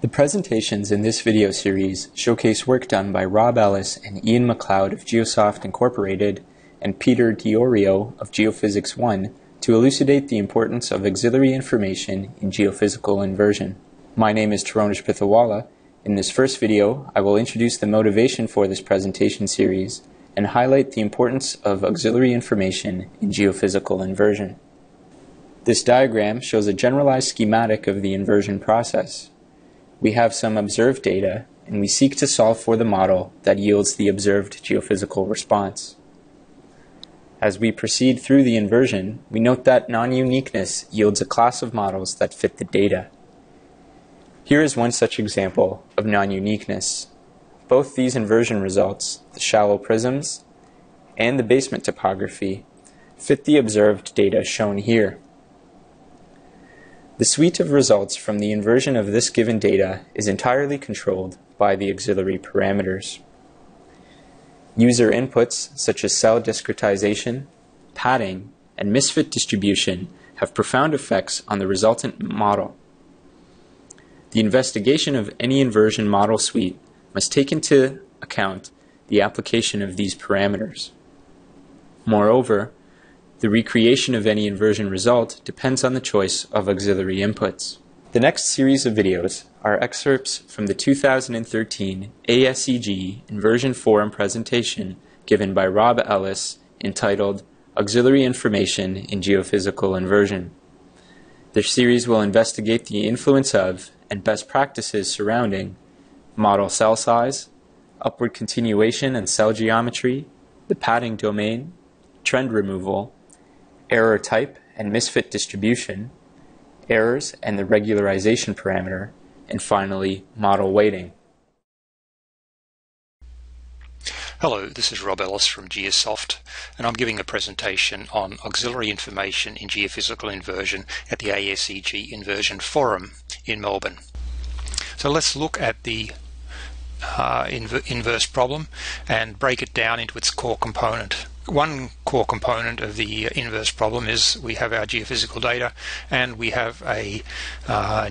The presentations in this video series showcase work done by Rob Ellis and Ian MacLeod of Geosoft Incorporated and Peter Diorio of Geophysics One to elucidate the importance of auxiliary information in geophysical inversion. My name is Tarunesh Pithawalla. In this first video, I will introduce the motivation for this presentation series and highlight the importance of auxiliary information in geophysical inversion. This diagram shows a generalized schematic of the inversion process. We have some observed data, and we seek to solve for the model that yields the observed geophysical response. As we proceed through the inversion, we note that non-uniqueness yields a class of models that fit the data. Here is one such example of non-uniqueness. Both these inversion results, the shallow prisms and the basement topography, fit the observed data shown here. The suite of results from the inversion of this given data is entirely controlled by the auxiliary parameters. User inputs such as cell discretization, padding, and misfit distribution have profound effects on the resultant model. The investigation of any inversion model suite must take into account the application of these parameters. Moreover, the recreation of any inversion result depends on the choice of auxiliary inputs. The next series of videos are excerpts from the 2013 ASEG Inversion Forum presentation given by Rob Ellis entitled Auxiliary Information in Geophysical Inversion. This series will investigate the influence of and best practices surrounding model cell size, upward continuation and cell geometry, the padding domain, trend removal, error type and misfit distribution, errors and the regularization parameter, and finally, model weighting. Hello, this is Rob Ellis from Geosoft, and I'm giving a presentation on auxiliary information in geophysical inversion at the ASEG Inversion Forum in Melbourne. So let's look at the inverse problem and break it down into its core component. One core component of the inverse problem is we have our geophysical data and we have a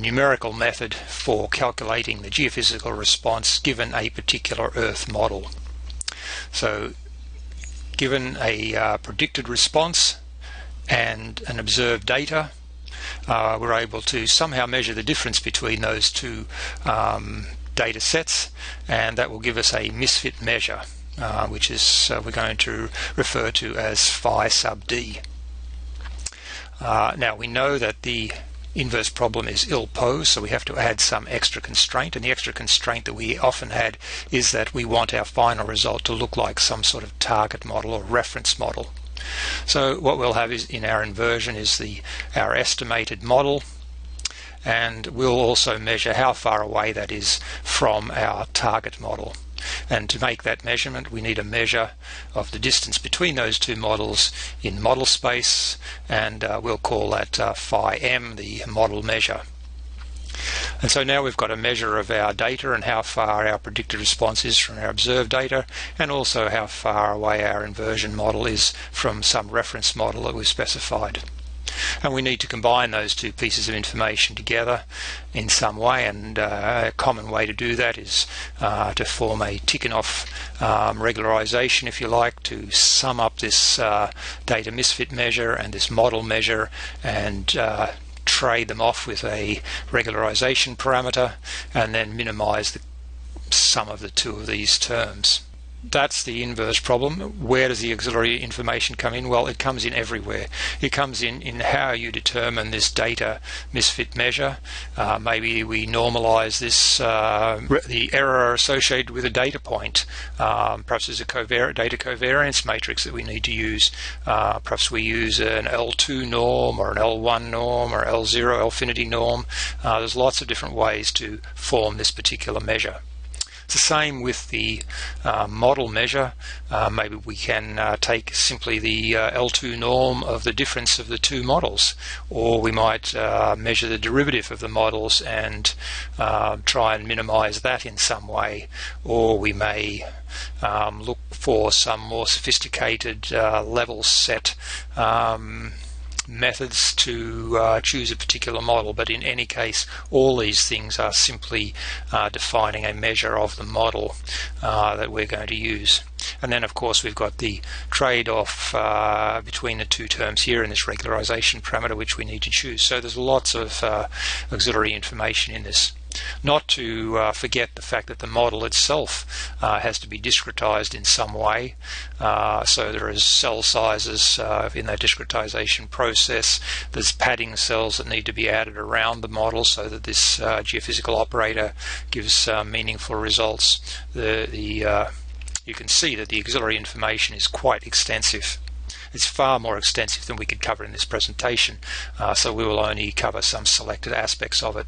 numerical method for calculating the geophysical response given a particular Earth model. So given a predicted response and an observed data, we're able to somehow measure the difference between those two data sets, and that will give us a misfit measure. Which is we're going to refer to as phi sub d. Now we know that the inverse problem is ill-posed, so we have to add some extra constraint, and the extra constraint that we often add is that we want our final result to look like some sort of target model or reference model. So what we'll have is in our inversion is our estimated model, and we'll also measure how far away that is from our target model. And to make that measurement, we need a measure of the distance between those two models in model space, and we'll call that phi m, the model measure. And so now we've got a measure of our data and how far our predicted response is from our observed data, and also how far away our inversion model is from some reference model that we've specified. And we need to combine those two pieces of information together in some way, and a common way to do that is to form a Tikhonov regularization, if you like, to sum up this data misfit measure and this model measure and trade them off with a regularization parameter, and then minimize the sum of the two of these terms. That's the inverse problem. Where does the auxiliary information come in? Well, it comes in everywhere. It comes in how you determine this data misfit measure. Maybe we normalize this the error associated with a data point. Perhaps there's a data covariance matrix that we need to use. Perhaps we use an L2 norm or an L1 norm or L0 Lfinity norm. There's lots of different ways to form this particular measure. It's the same with the model measure. Maybe we can take simply the L2 norm of the difference of the two models, or we might measure the derivative of the models and try and minimize that in some way, or we may look for some more sophisticated level set methods to choose a particular model, but in any case all these things are simply defining a measure of the model that we're going to use. And then of course we've got the trade-off between the two terms here in this regularization parameter which we need to choose. So there's lots of auxiliary information in this. Not to forget the fact that the model itself has to be discretized in some way, so there is cell sizes in that discretization process, there's padding cells that need to be added around the model so that this geophysical operator gives meaningful results. You can see that the auxiliary information is quite extensive. It's far more extensive than we could cover in this presentation, so we will only cover some selected aspects of it.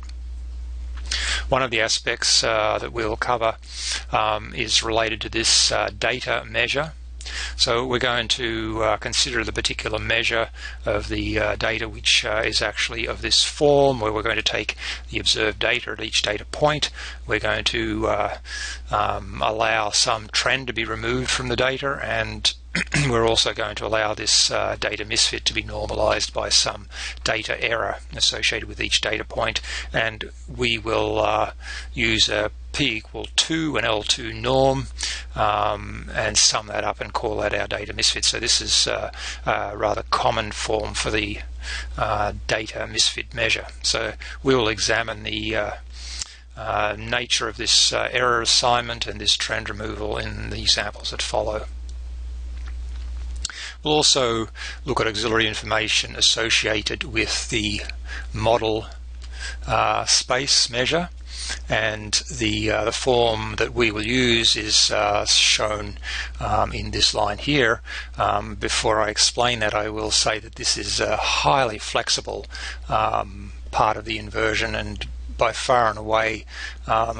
One of the aspects that we'll cover is related to this data measure. So we're going to consider the particular measure of the data which is actually of this form, where we're going to take the observed data at each data point. We're going to allow some trend to be removed from the data, and we're also going to allow this data misfit to be normalized by some data error associated with each data point, and we will use a p = 2 and L2 norm and sum that up and call that our data misfit. So this is a rather common form for the data misfit measure. So we will examine the nature of this error assignment and this trend removal in the examples that follow. We'll also look at auxiliary information associated with the model space measure, and the form that we will use is shown in this line here. Before I explain that, I will say that this is a highly flexible part of the inversion, and by far and away has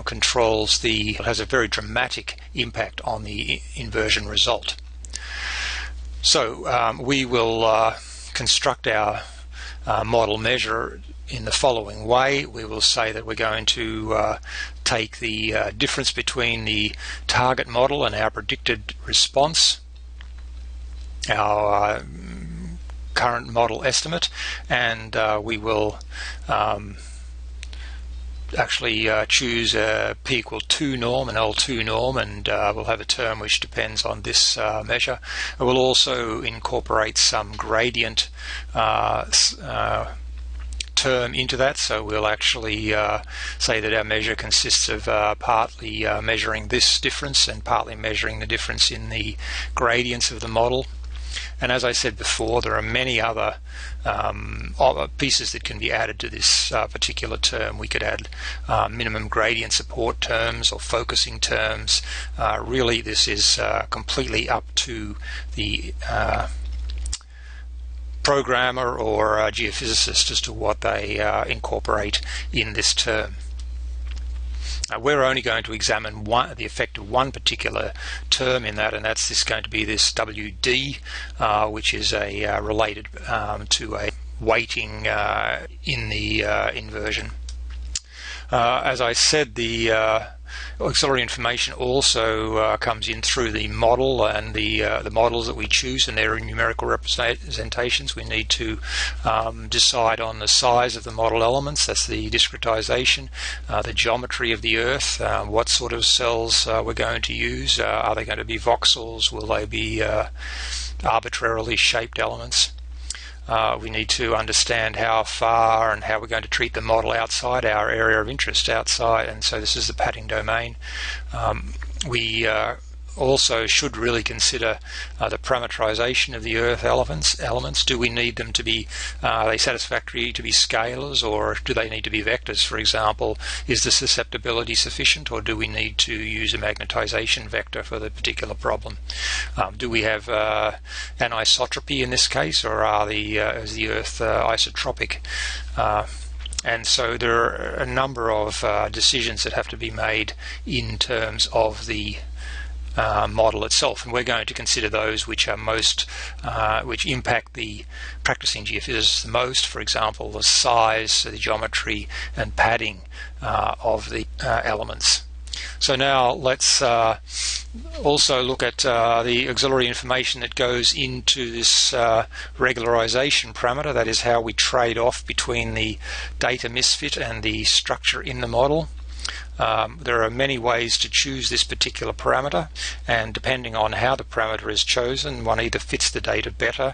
a very dramatic impact on the inversion result. So we will construct our model measure in the following way. We will say that we're going to take the difference between the target model and our predicted response, our current model estimate, and we will actually choose a p = 2 norm and L2 norm, and we'll have a term which depends on this measure. It will also incorporate some gradient term into that, so we'll actually say that our measure consists of partly measuring this difference and partly measuring the difference in the gradients of the model. And as I said before, there are many other pieces that can be added to this particular term. We could add minimum gradient support terms or focusing terms. Really, this is completely up to the programmer or geophysicist as to what they incorporate in this term. We're only going to examine the effect of one particular term in that, and that's going to be this WD, which is a related to a weighting in the inversion. As I said, the auxiliary information also comes in through the model and the models that we choose and their numerical representations. We need to decide on the size of the model elements, that's the discretization, the geometry of the Earth, what sort of cells we're going to use, are they going to be voxels, will they be arbitrarily shaped elements. We need to understand how far and how we're going to treat the model outside our area of interest, outside, and so this is the padding domain. We also should really consider the parametrization of the Earth elements. Do we need them to be, are they satisfactory to be scalars, or do they need to be vectors? For example, is the susceptibility sufficient, or do we need to use a magnetization vector for the particular problem? Do we have anisotropy in this case, or is the Earth isotropic? And so there are a number of decisions that have to be made in terms of the model itself, and we're going to consider those which are most which impact the practicing geophysicists the most. For example, the size, the geometry, and padding of the elements. So now let's also look at the auxiliary information that goes into this regularization parameter, that is how we trade off between the data misfit and the structure in the model. There are many ways to choose this particular parameter, and depending on how the parameter is chosen, one either fits the data better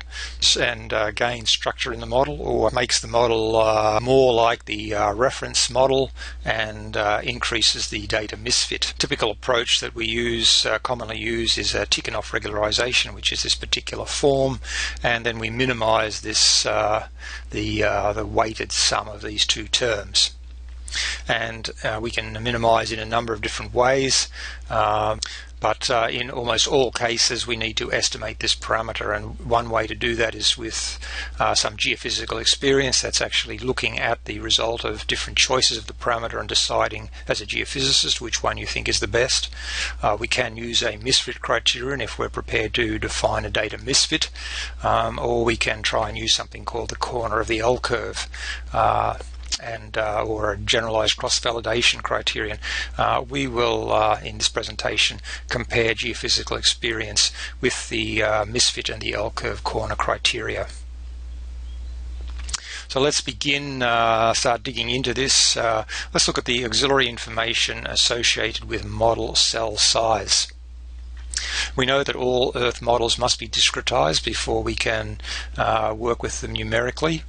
and gains structure in the model, or makes the model more like the reference model and increases the data misfit. Typical approach that we use, commonly used, is Tikhonov regularization, which is this particular form, and then we minimize this the weighted sum of these two terms. And we can minimize in a number of different ways, but in almost all cases we need to estimate this parameter, and one way to do that is with some geophysical experience. That's actually looking at the result of different choices of the parameter and deciding as a geophysicist which one you think is the best. We can use a misfit criterion if we're prepared to define a data misfit, or we can try and use something called the corner of the L curve, or a generalized cross-validation criterion. We will, in this presentation, compare geophysical experience with the misfit and the L-curve corner criteria. So let's begin, start digging into this. Let's look at the auxiliary information associated with model cell size. We know that all Earth models must be discretized before we can work with them numerically.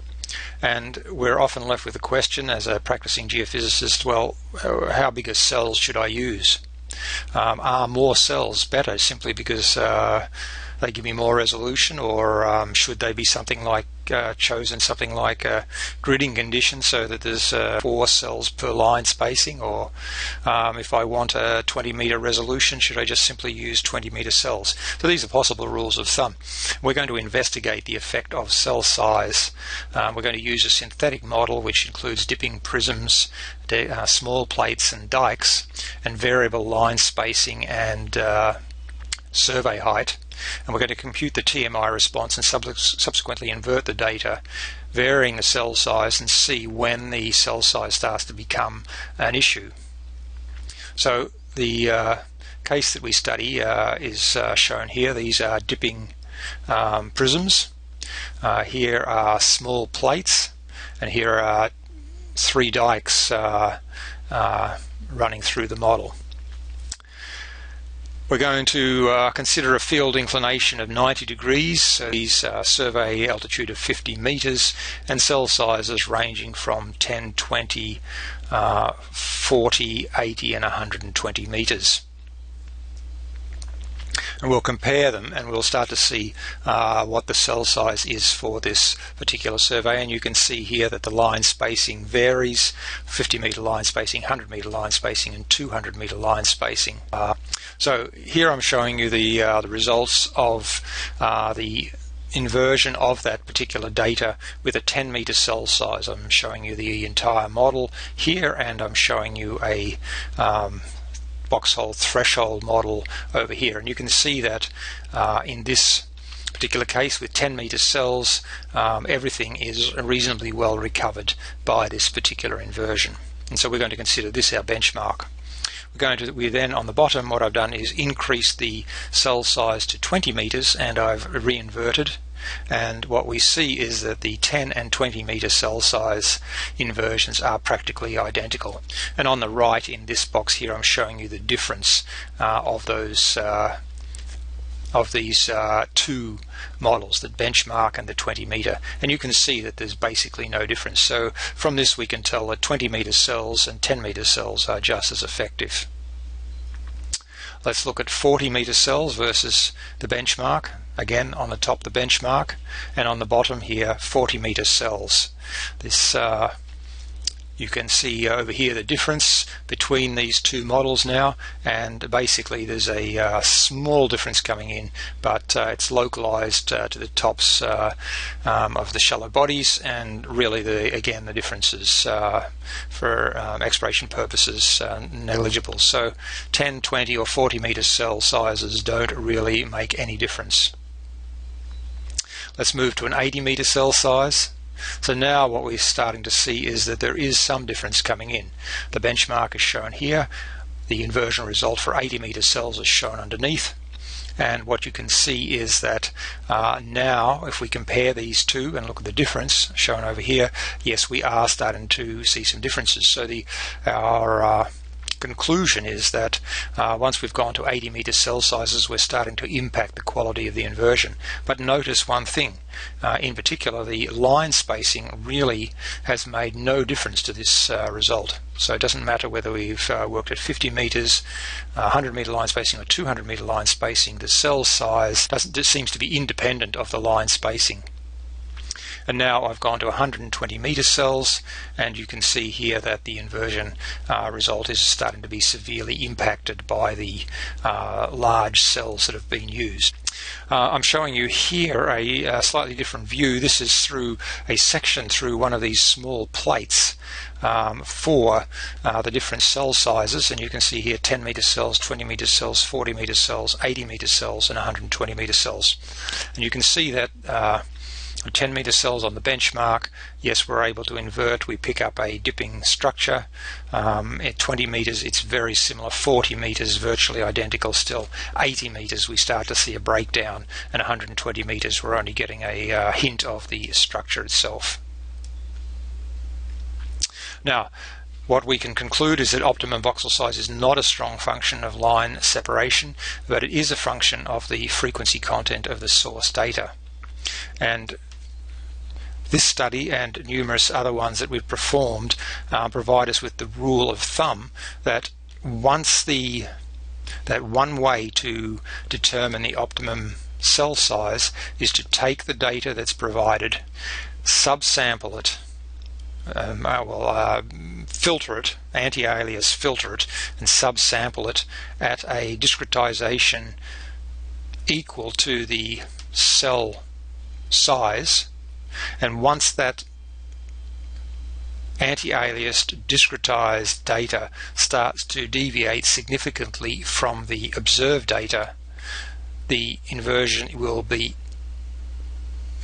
And we're often left with the question, as a practicing geophysicist, well, how big a cell should I use? Are more cells better simply because they give me more resolution, or should they be something like chosen something like gridding condition so that there's 4 cells per line spacing, or if I want a 20-meter resolution, should I just simply use 20-meter cells? So these are possible rules of thumb. We're going to investigate the effect of cell size. We're going to use a synthetic model which includes dipping prisms, small plates and dikes, and variable line spacing and survey height, and we're going to compute the TMI response and subsequently invert the data, varying the cell size, and see when the cell size starts to become an issue. So the case that we study is shown here. These are dipping prisms, here are small plates, and here are 3 dikes running through the model. We're going to consider a field inclination of 90 degrees, so these survey altitude of 50 meters, and cell sizes ranging from 10, 20, 40, 80 and 120 meters. And we'll compare them, and we'll start to see what the cell size is for this particular survey. And you can see here that the line spacing varies: 50-meter line spacing, 100-meter line spacing, and 200-meter line spacing. So here I'm showing you the results of the inversion of that particular data with a 10-meter cell size. I'm showing you the entire model here, and I'm showing you a boxhole threshold model over here, and you can see that in this particular case with 10-meter cells, everything is reasonably well recovered by this particular inversion. And so we're going to consider this our benchmark. We then, on the bottom, what I've done is increase the cell size to 20 meters, and I've reinverted. And what we see is that the 10 and 20 meter cell size inversions are practically identical. And on the right in this box here, I'm showing you the difference of these two models, the benchmark and the 20 meter, and you can see that there's basically no difference. So from this we can tell that 20 meter cells and 10 meter cells are just as effective. Let's look at 40 meter cells versus the benchmark. Again, on the top the benchmark, and on the bottom here 40 meter cells. This you can see over here the difference between these two models now, and basically there's a small difference coming in, but it's localized to the tops of the shallow bodies, and really again the difference is for exploration purposes negligible. So 10, 20 or 40 meter cell sizes don't really make any difference. Let's move to an 80 meter cell size. So now what we're starting to see is that there is some difference coming in. The benchmark is shown here. The inversion result for 80-meter cells is shown underneath. And what you can see is that now if we compare these two and look at the difference shown over here, yes, we are starting to see some differences. So our conclusion is that once we've gone to 80-meter cell sizes, we're starting to impact the quality of the inversion. But notice one thing, in particular the line spacing really has made no difference to this result. So it doesn't matter whether we've worked at 50 meters, 100 meter line spacing or 200 meter line spacing, the cell size seems to be independent of the line spacing. And now I've gone to 120 meter cells, and you can see here that the inversion result is starting to be severely impacted by the large cells that have been used. I'm showing you here a slightly different view. This is through a section through one of these small plates for the different cell sizes, and you can see here 10 meter cells, 20 meter cells, 40 meter cells, 80 meter cells and 120 meter cells. And you can see that 10 meter cells on the benchmark, yes, we're able to invert, we pick up a dipping structure. At 20 meters it's very similar, 40 meters virtually identical still, 80 meters we start to see a breakdown, and 120 meters we're only getting a hint of the structure itself. Now what we can conclude is that optimum voxel size is not a strong function of line separation, but it is a function of the frequency content of the source data. And this study and numerous other ones that we've performed provide us with the rule of thumb that one way to determine the optimum cell size is to take the data that's provided, subsample it, filter it, anti-alias filter it, and subsample it at a discretization equal to the cell size, and once that anti-aliased discretized data starts to deviate significantly from the observed data, the inversion will be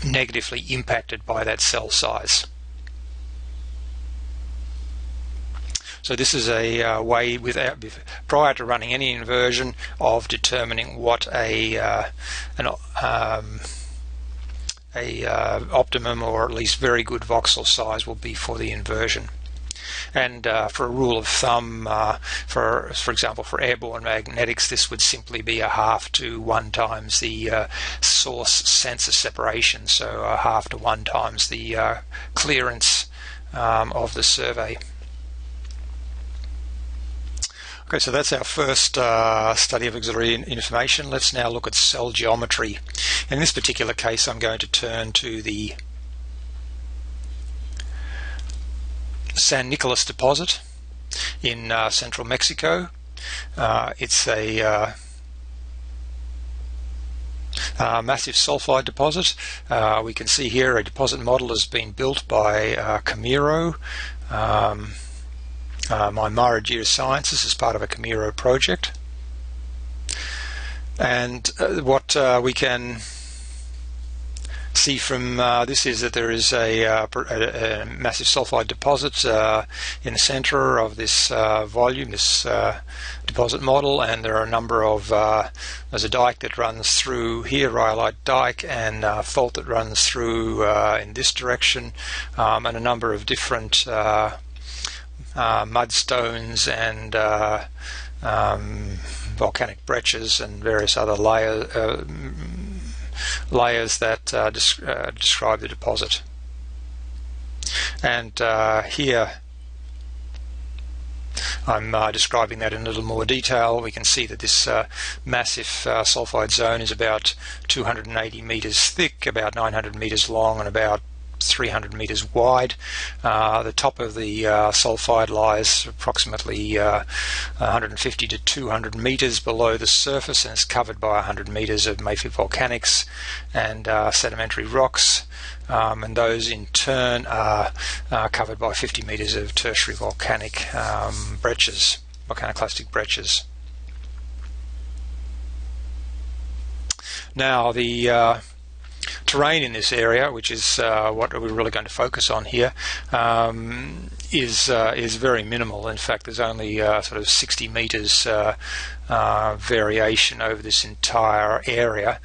negatively impacted by that cell size. So this is a way, prior to running any inversion, of determining what an optimum or at least very good voxel size will be for the inversion. And for a rule of thumb, for example, for airborne magnetics, this would simply be a 1/2 to 1 times the source sensor separation, so a 1/2 to 1 times the clearance of the survey. Okay, so that's our first study of auxiliary information. Let's now look at cell geometry. In this particular case, I'm going to turn to the San Nicolas deposit in central Mexico. It's a massive sulfide deposit. We can see here a deposit model has been built by Camero. My MARA Geosciences is part of a Camero project, and what we can see from this is that there is a massive sulfide deposit in the center of this volume, this deposit model, and there are a number of there's a dike that runs through here, rhyolite dike, and a fault that runs through in this direction, and a number of different mudstones and volcanic breccias and various other layers that describe the deposit. And here I'm describing that in a little more detail. We can see that this massive sulfide zone is about 280 meters thick, about 900 meters long, and about 300 meters wide. The top of the sulfide lies approximately 150 to 200 meters below the surface, and is covered by 100 meters of mafic volcanics and sedimentary rocks, and those in turn are covered by 50 meters of tertiary volcanic breccias, volcanoclastic breccias. Now the terrain in this area, which is what we're really going to focus on here, is very minimal. In fact, there's only sort of 60 meters variation over this entire area.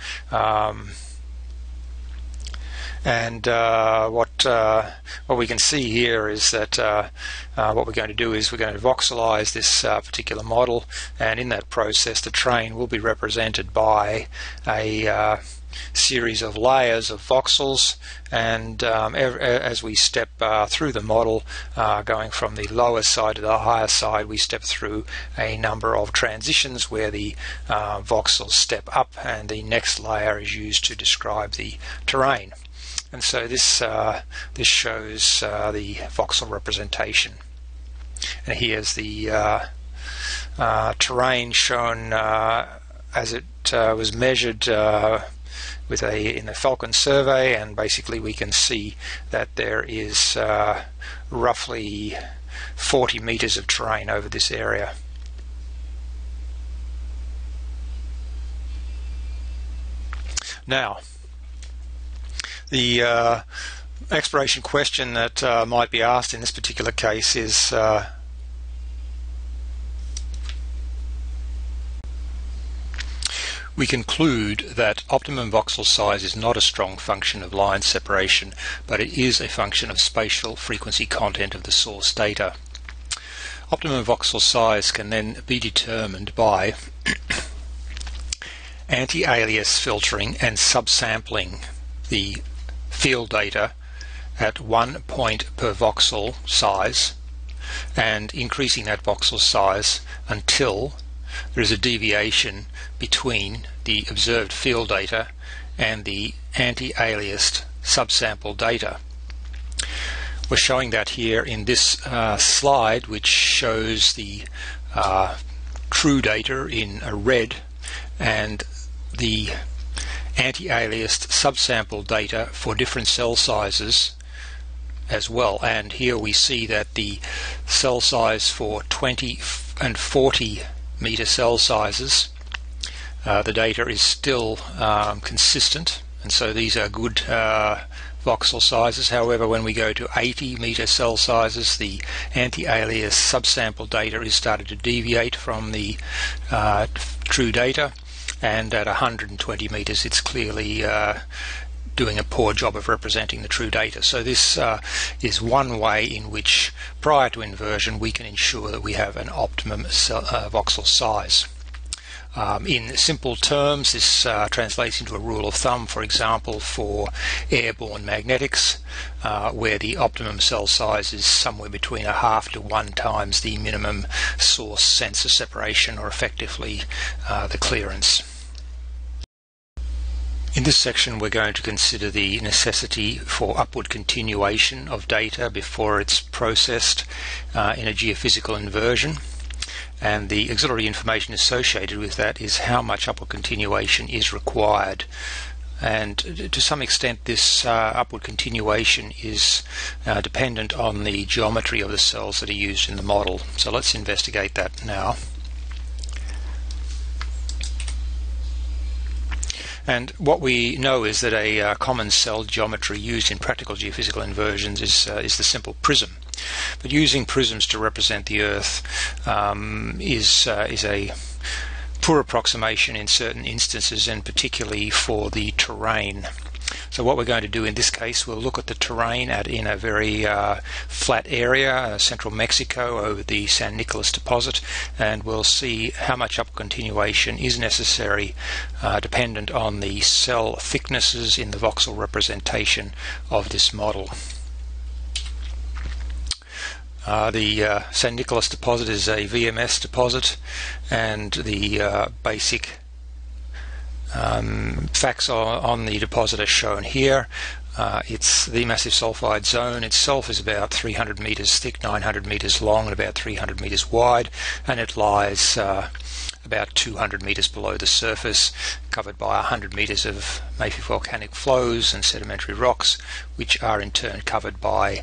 And what we can see here is that what we're going to do is we're going to voxelize this particular model, and in that process the terrain will be represented by a series of layers of voxels, and as we step through the model, going from the lower side to the higher side, we step through a number of transitions where the voxels step up, and the next layer is used to describe the terrain. And so this this shows the voxel representation. And here's the terrain shown as it was measured with in the Falcon survey, and basically we can see that there is roughly 40 meters of terrain over this area. Now, the exploration question that might be asked in this particular case is we conclude that optimum voxel size is not a strong function of line separation, but it is a function of spatial frequency content of the source data. Optimum voxel size can then be determined by anti-alias filtering and subsampling the field data at 1 point per voxel size, and increasing that voxel size until there is a deviation between the observed field data and the anti-aliased subsample data. We're showing that here in this slide, which shows the true data in red and the anti-aliased subsample data for different cell sizes as well. And here we see that the cell size for 20 and 40 meter cell sizes, the data is still consistent, and so these are good voxel sizes. However, when we go to 80 meter cell sizes, the anti-alias subsample data is starting to deviate from the true data, and at 120 meters it's clearly doing a poor job of representing the true data. So this is one way in which, prior to inversion, we can ensure that we have an optimum voxel size. In simple terms, this translates into a rule of thumb, for example, for airborne magnetics, where the optimum cell size is somewhere between 1/2 to 1 times the minimum source sensor separation, or effectively the clearance. In this section, we're going to consider the necessity for upward continuation of data before it's processed in a geophysical inversion. And the auxiliary information associated with that is how much upward continuation is required. And to some extent, this upward continuation is dependent on the geometry of the cells that are used in the model. So let's investigate that now. And what we know is that a common cell geometry used in practical geophysical inversions is the simple prism. But using prisms to represent the Earth is a poor approximation in certain instances, and particularly for the terrain. So what we're going to do in this case, we'll look at the terrain in a very flat area, central Mexico, over the San Nicolas deposit, and we'll see how much upward continuation is necessary dependent on the cell thicknesses in the voxel representation of this model. The San Nicolas deposit is a VMS deposit, and the basic facts on the deposit are shown here. It's the massive sulfide zone itself is about 300 meters thick, 900 meters long, and about 300 meters wide, and it lies about 200 meters below the surface, covered by 100 meters of mafic volcanic flows and sedimentary rocks, which are in turn covered by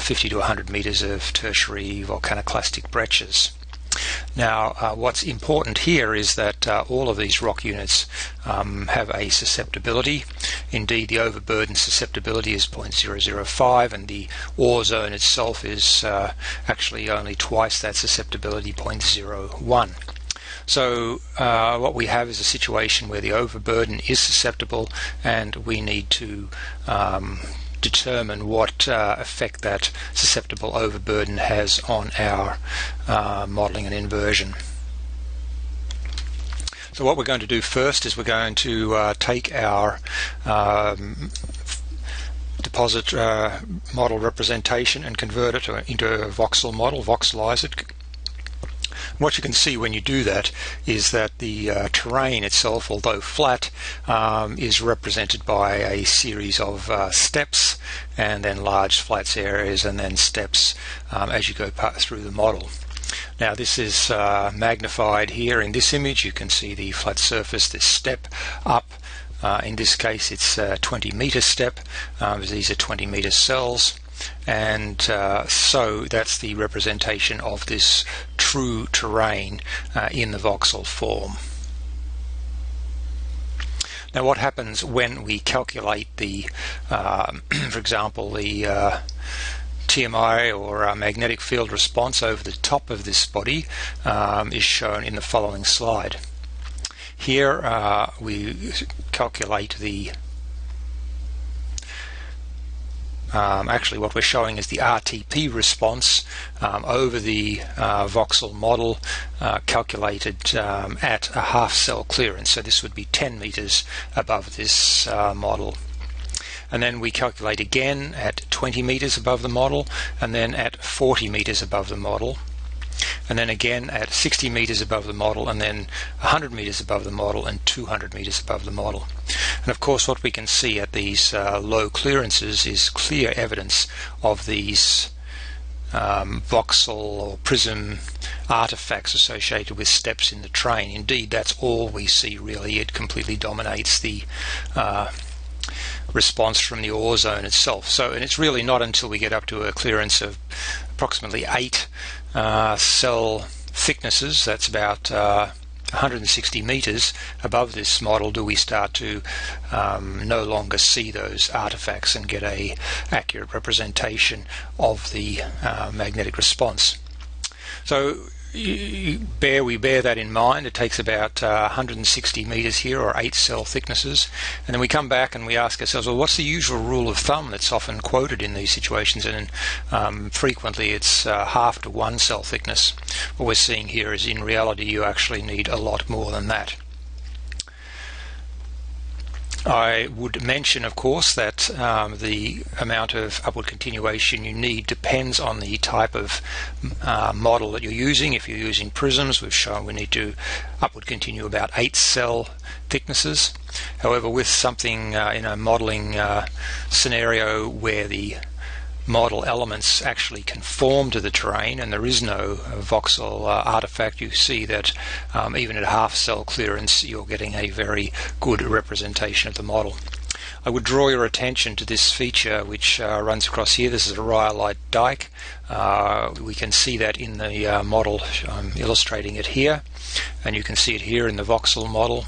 50 to 100 meters of tertiary volcanoclastic breccias. Now, what's important here is that all of these rock units have a susceptibility. Indeed, the overburden susceptibility is 0.005, and the ore zone itself is actually only twice that susceptibility, 0.01. So what we have is a situation where the overburden is susceptible, and we need to determine what effect that susceptible overburden has on our modeling and inversion. So what we're going to do first is we're going to take our deposit model representation and convert it into a voxel model, voxelize it. What you can see when you do that is that the terrain itself, although flat, is represented by a series of steps, and then large flat areas, and then steps as you go through the model. Now this is magnified here in this image. You can see the flat surface, this step up. In this case it's a 20-meter step. These are 20-meter cells. And so that's the representation of this true terrain in the voxel form. Now what happens when we calculate the, for example, the TMI or magnetic field response over the top of this body is shown in the following slide. Here we calculate the actually what we're showing is the RTP response over the voxel model calculated at a half cell clearance. So this would be 10 meters above this model. And then we calculate again at 20 meters above the model, and then at 40 meters above the model, and then again at 60 meters above the model, and then 100 meters above the model, and 200 meters above the model. And of course what we can see at these low clearances is clear evidence of these voxel or prism artifacts associated with steps in the terrain. Indeed, that's all we see really. It completely dominates the response from the ore zone itself. So, and it's really not until we get up to a clearance of approximately 8 cell thicknesses, that's about 160 meters above this model, do we start to no longer see those artifacts and get an accurate representation of the magnetic response. So we bear that in mind. It takes about 160 meters here, or 8 cell thicknesses, and then we come back and we ask ourselves, well, what's the usual rule of thumb that's often quoted in these situations? And frequently it's half to 1 cell thickness. What we're seeing here is in reality you actually need a lot more than that. I would mention, of course, that the amount of upward continuation you need depends on the type of model that you're using. If you're using prisms, we've shown we need to upward continue about 8 cell thicknesses. However, with something in a modeling scenario where the model elements actually conform to the terrain and there is no voxel artifact, you see that even at half cell clearance you're getting a very good representation of the model. I would draw your attention to this feature which runs across here. This is a rhyolite dike. We can see that in the model. I'm illustrating it here, and you can see it here in the voxel model,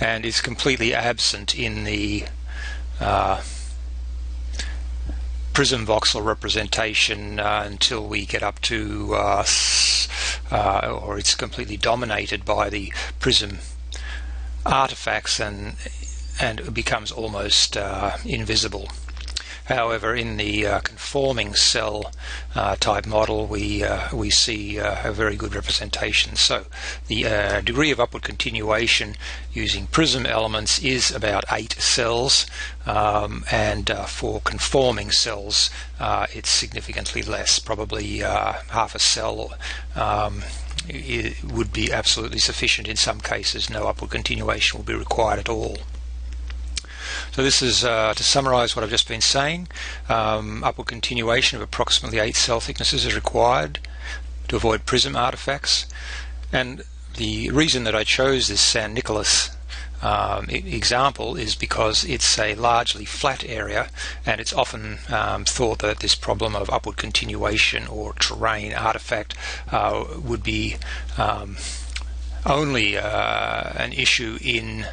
and it's completely absent in the prism voxel representation until we get up to or it's completely dominated by the prism artifacts and it becomes almost invisible. However, in the conforming cell type model we see a very good representation. So the degree of upward continuation using prism elements is about 8 cells, and for conforming cells it's significantly less, probably half a cell. It would be absolutely sufficient. In some cases no upward continuation will be required at all. So this is to summarize what I've just been saying. Upward continuation of approximately 8 cell thicknesses is required to avoid prism artifacts, and the reason that I chose this San Nicolas example is because it's a largely flat area, and it's often thought that this problem of upward continuation or terrain artifact would be only an issue in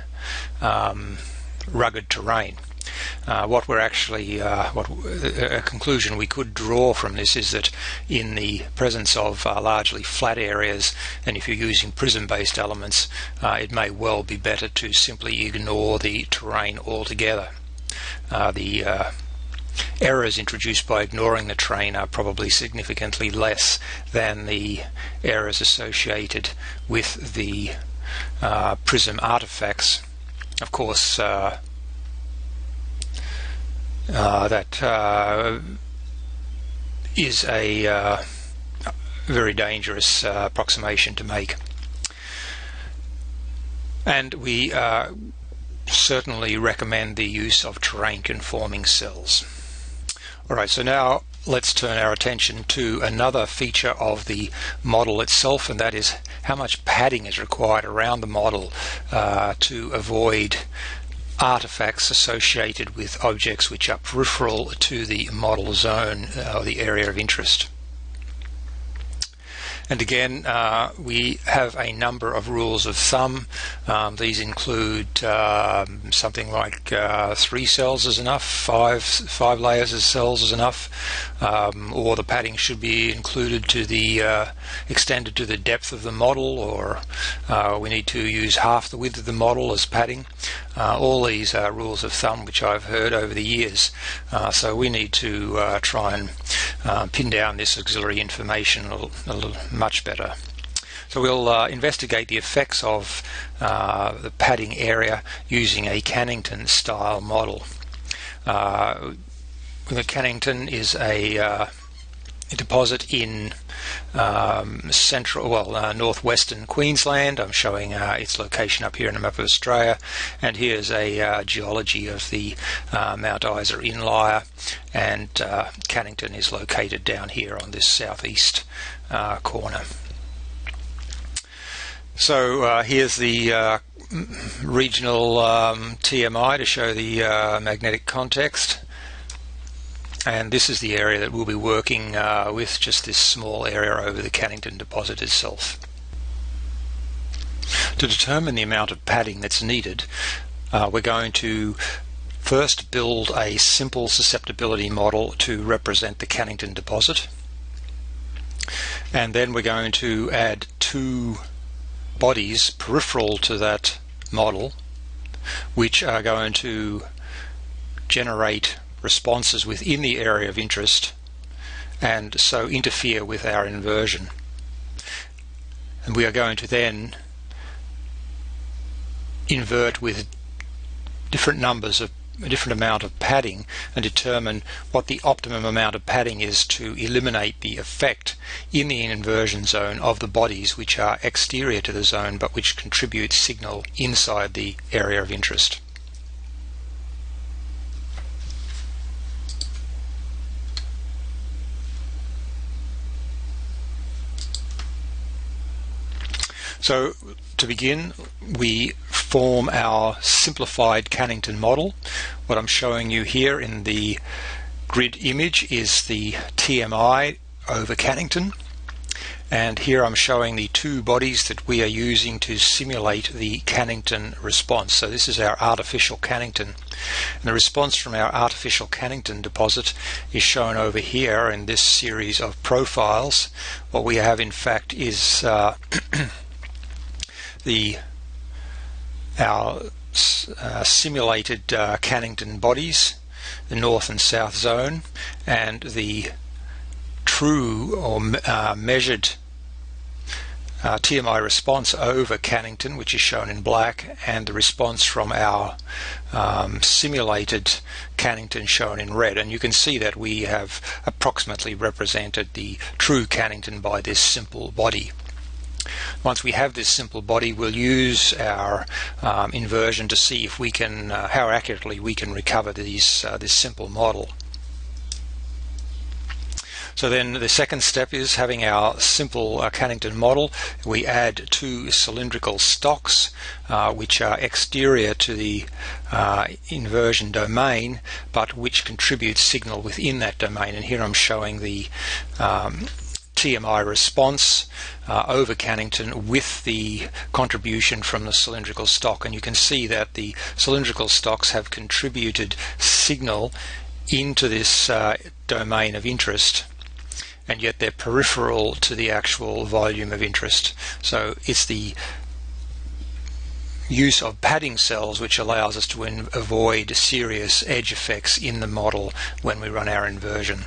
rugged terrain. What we're actually, a conclusion we could draw from this is that in the presence of largely flat areas, and if you're using prism-based elements, it may well be better to simply ignore the terrain altogether. The errors introduced by ignoring the terrain are probably significantly less than the errors associated with the prism artifacts. Of course, that is a very dangerous approximation to make. And we certainly recommend the use of terrain-conforming cells. Alright, so now let's turn our attention to another feature of the model itself, and that is how much padding is required around the model to avoid artifacts associated with objects which are peripheral to the model zone or the area of interest. And again, we have a number of rules of thumb. These include something like 3 cells is enough, five layers of cells is enough, or the padding should be included to the extended to the depth of the model, or we need to use half the width of the model as padding. All these are rules of thumb which I've heard over the years. So we need to try and pin down this auxiliary information much better. So we'll investigate the effects of the padding area using a Cannington style model. The Cannington is a deposit in central, well, northwestern Queensland. I'm showing its location up here in a map of Australia, and here's a geology of the Mount Isa inlier, and Cannington is located down here on this southeast corner. So here's the regional TMI to show the magnetic context. And this is the area that we'll be working with, just this small area over the Cannington deposit itself. To determine the amount of padding that's needed, we're going to first build a simple susceptibility model to represent the Cannington deposit. And then we're going to add 2 bodies peripheral to that model, which are going to generate responses within the area of interest and so interfere with our inversion. And we are going to then invert with different numbers of a different amount of padding and determine what the optimum amount of padding is to eliminate the effect in the inversion zone of the bodies which are exterior to the zone but which contribute signal inside the area of interest. So to begin, we form our simplified Cannington model. What I'm showing you here in the grid image is the TMI over Cannington, and here I'm showing the 2 bodies that we are using to simulate the Cannington response. So this is our artificial Cannington, and the response from our artificial Cannington deposit is shown over here in this series of profiles. What we have in fact is our simulated Cannington bodies, the north and south zone, and the true or measured TMI response over Cannington, which is shown in black, and the response from our simulated Cannington shown in red. And you can see that we have approximately represented the true Cannington by this simple body. Once we have this simple body, we'll use our inversion to see if we can, how accurately we can recover this simple model. So then the second step is having our simple Cannington model. We add two cylindrical stocks which are exterior to the inversion domain, but which contribute signal within that domain. And here I'm showing the TMI response over Cannington with the contribution from the cylindrical stock, and you can see that the cylindrical stocks have contributed signal into this domain of interest, and yet they're peripheral to the actual volume of interest. So it's the use of padding cells which allows us to avoid serious edge effects in the model when we run our inversion.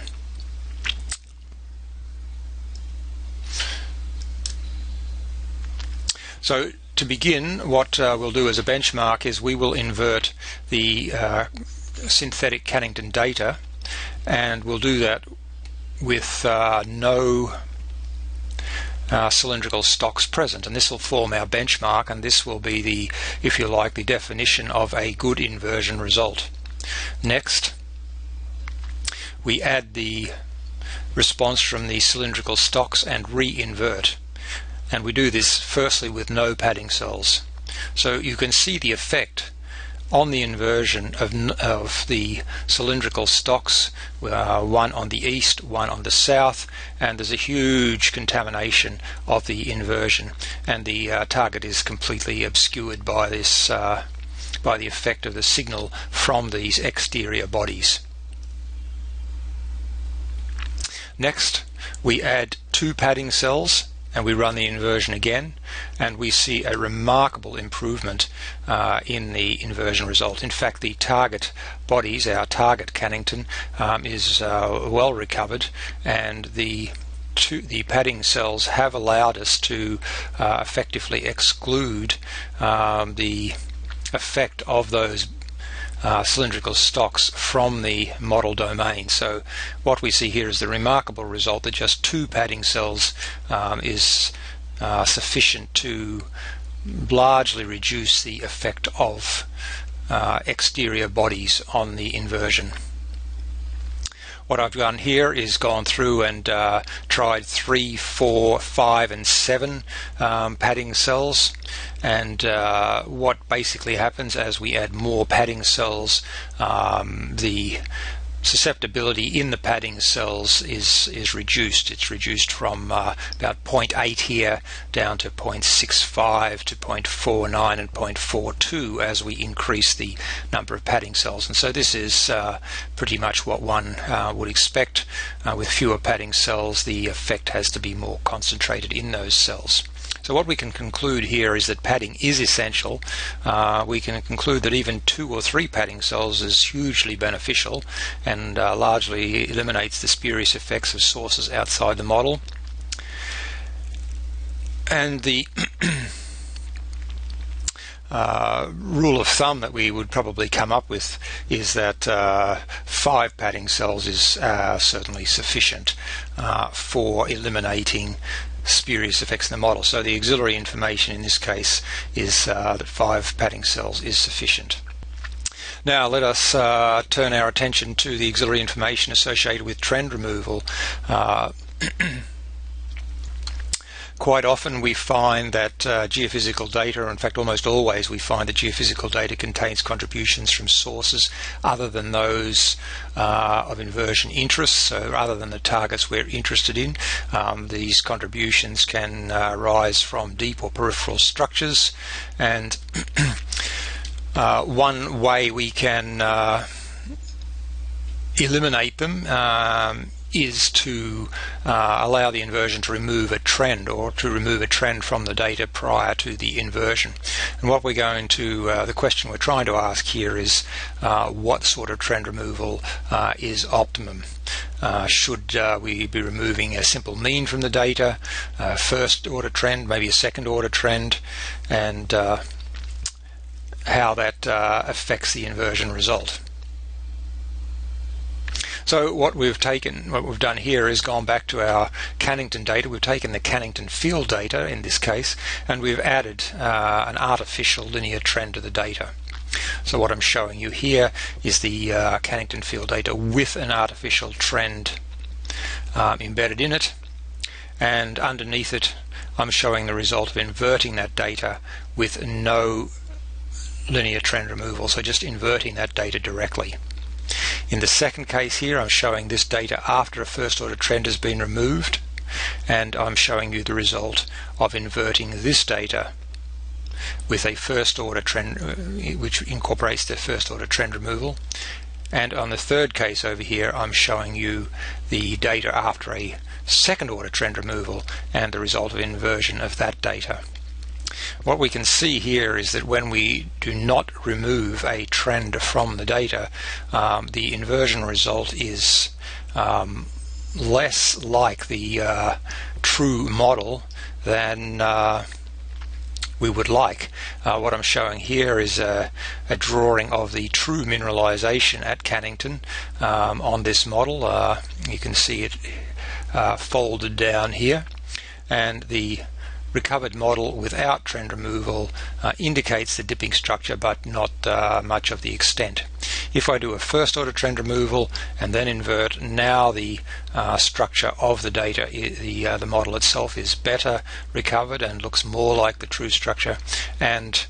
So to begin, what we'll do as a benchmark is we will invert the synthetic Cannington data, and we'll do that with no cylindrical stocks present, and this will form our benchmark, and this will be the, if you like, the definition of a good inversion result. Next, we add the response from the cylindrical stocks and re-invert. And we do this firstly with no padding cells. So you can see the effect on the inversion of the cylindrical stocks, one on the east, one on the south, and there's a huge contamination of the inversion, and the target is completely obscured by this, by the effect of the signal from these exterior bodies. Next, we add two padding cells, and we run the inversion again, and we see a remarkable improvement in the inversion result. In fact, the target bodies, our target Cannington, is well recovered, and the padding cells have allowed us to effectively exclude the effect of those cylindrical stocks from the model domain. So what we see here is the remarkable result that just two padding cells is sufficient to largely reduce the effect of exterior bodies on the inversion. What I've done here is gone through and tried 3, 4, 5, and 7 padding cells, and what basically happens as we add more padding cells, the susceptibility in the padding cells is reduced. It's reduced from about 0.8 here down to 0.65 to 0.49 and 0.42 as we increase the number of padding cells. And so this is pretty much what one would expect. With fewer padding cells, the effect has to be more concentrated in those cells. So what we can conclude here is that padding is essential. We can conclude that even 2 or 3 padding cells is hugely beneficial, and largely eliminates the spurious effects of sources outside the model. And the rule of thumb that we would probably come up with is that 5 padding cells is certainly sufficient for eliminating spurious effects in the model. So the auxiliary information in this case is that 5 padding cells is sufficient. Now let us turn our attention to the auxiliary information associated with trend removal. Quite often we find that geophysical data, in fact almost always we find that geophysical data contains contributions from sources other than those of inversion interests, so other than the targets we're interested in. These contributions can arise from deep or peripheral structures, and one way we can eliminate them is to allow the inversion to remove a trend, or to remove a trend from the data prior to the inversion. And what we're going to, the question we're trying to ask here is what sort of trend removal is optimum? Should we be removing a simple mean from the data, a first order trend, maybe a second order trend, and how that affects the inversion result? So what we've done here is gone back to our Cannington data. We've taken the Cannington field data in this case, and we've added an artificial linear trend to the data. So what I'm showing you here is the Cannington field data with an artificial trend embedded in it, and underneath it I'm showing the result of inverting that data with no linear trend removal, so just inverting that data directly. In the second case here, I'm showing this data after a first order trend has been removed, and I'm showing you the result of inverting this data with a first order trend which incorporates the first order trend removal. And on the third case over here, I'm showing you the data after a second order trend removal and the result of inversion of that data. What we can see here is that when we do not remove a trend from the data, the inversion result is less like the true model than we would like. What I'm showing here is a drawing of the true mineralization at Cannington on this model. You can see it folded down here, and the recovered model without trend removal indicates the dipping structure but not much of the extent. If I do a first order trend removal and then invert, now the structure of the data, the model itself, is better recovered and looks more like the true structure. And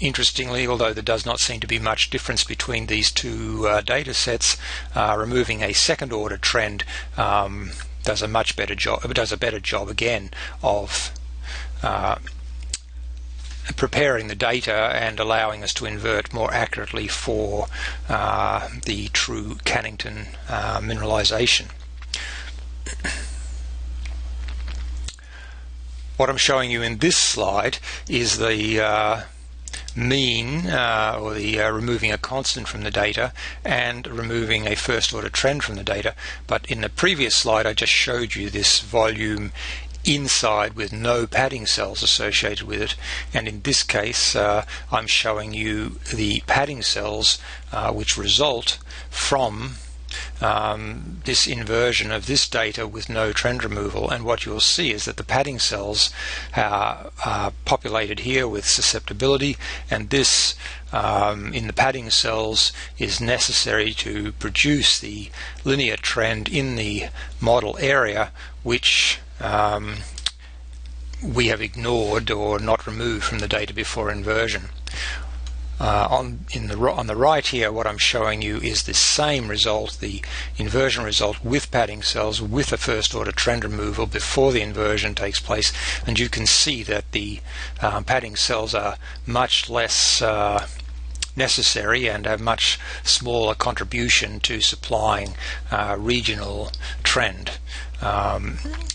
interestingly, although there does not seem to be much difference between these two data sets, removing a second order trend does a much better job. It does a better job again of preparing the data and allowing us to invert more accurately for the true Cannington mineralization. What I'm showing you in this slide is the mean, or the removing a constant from the data and removing a first order trend from the data. But in the previous slide I just showed you this volume inside with no padding cells associated with it, and in this case I'm showing you the padding cells which result from this inversion of this data with no trend removal. And what you'll see is that the padding cells are populated here with susceptibility, and this in the padding cells is necessary to produce the linear trend in the model area, which we have ignored or not removed from the data before inversion. On the right here, what I'm showing you is the same result, the inversion result with padding cells with a first order trend removal before the inversion takes place, and you can see that the padding cells are much less necessary and have much smaller contribution to supplying regional trend.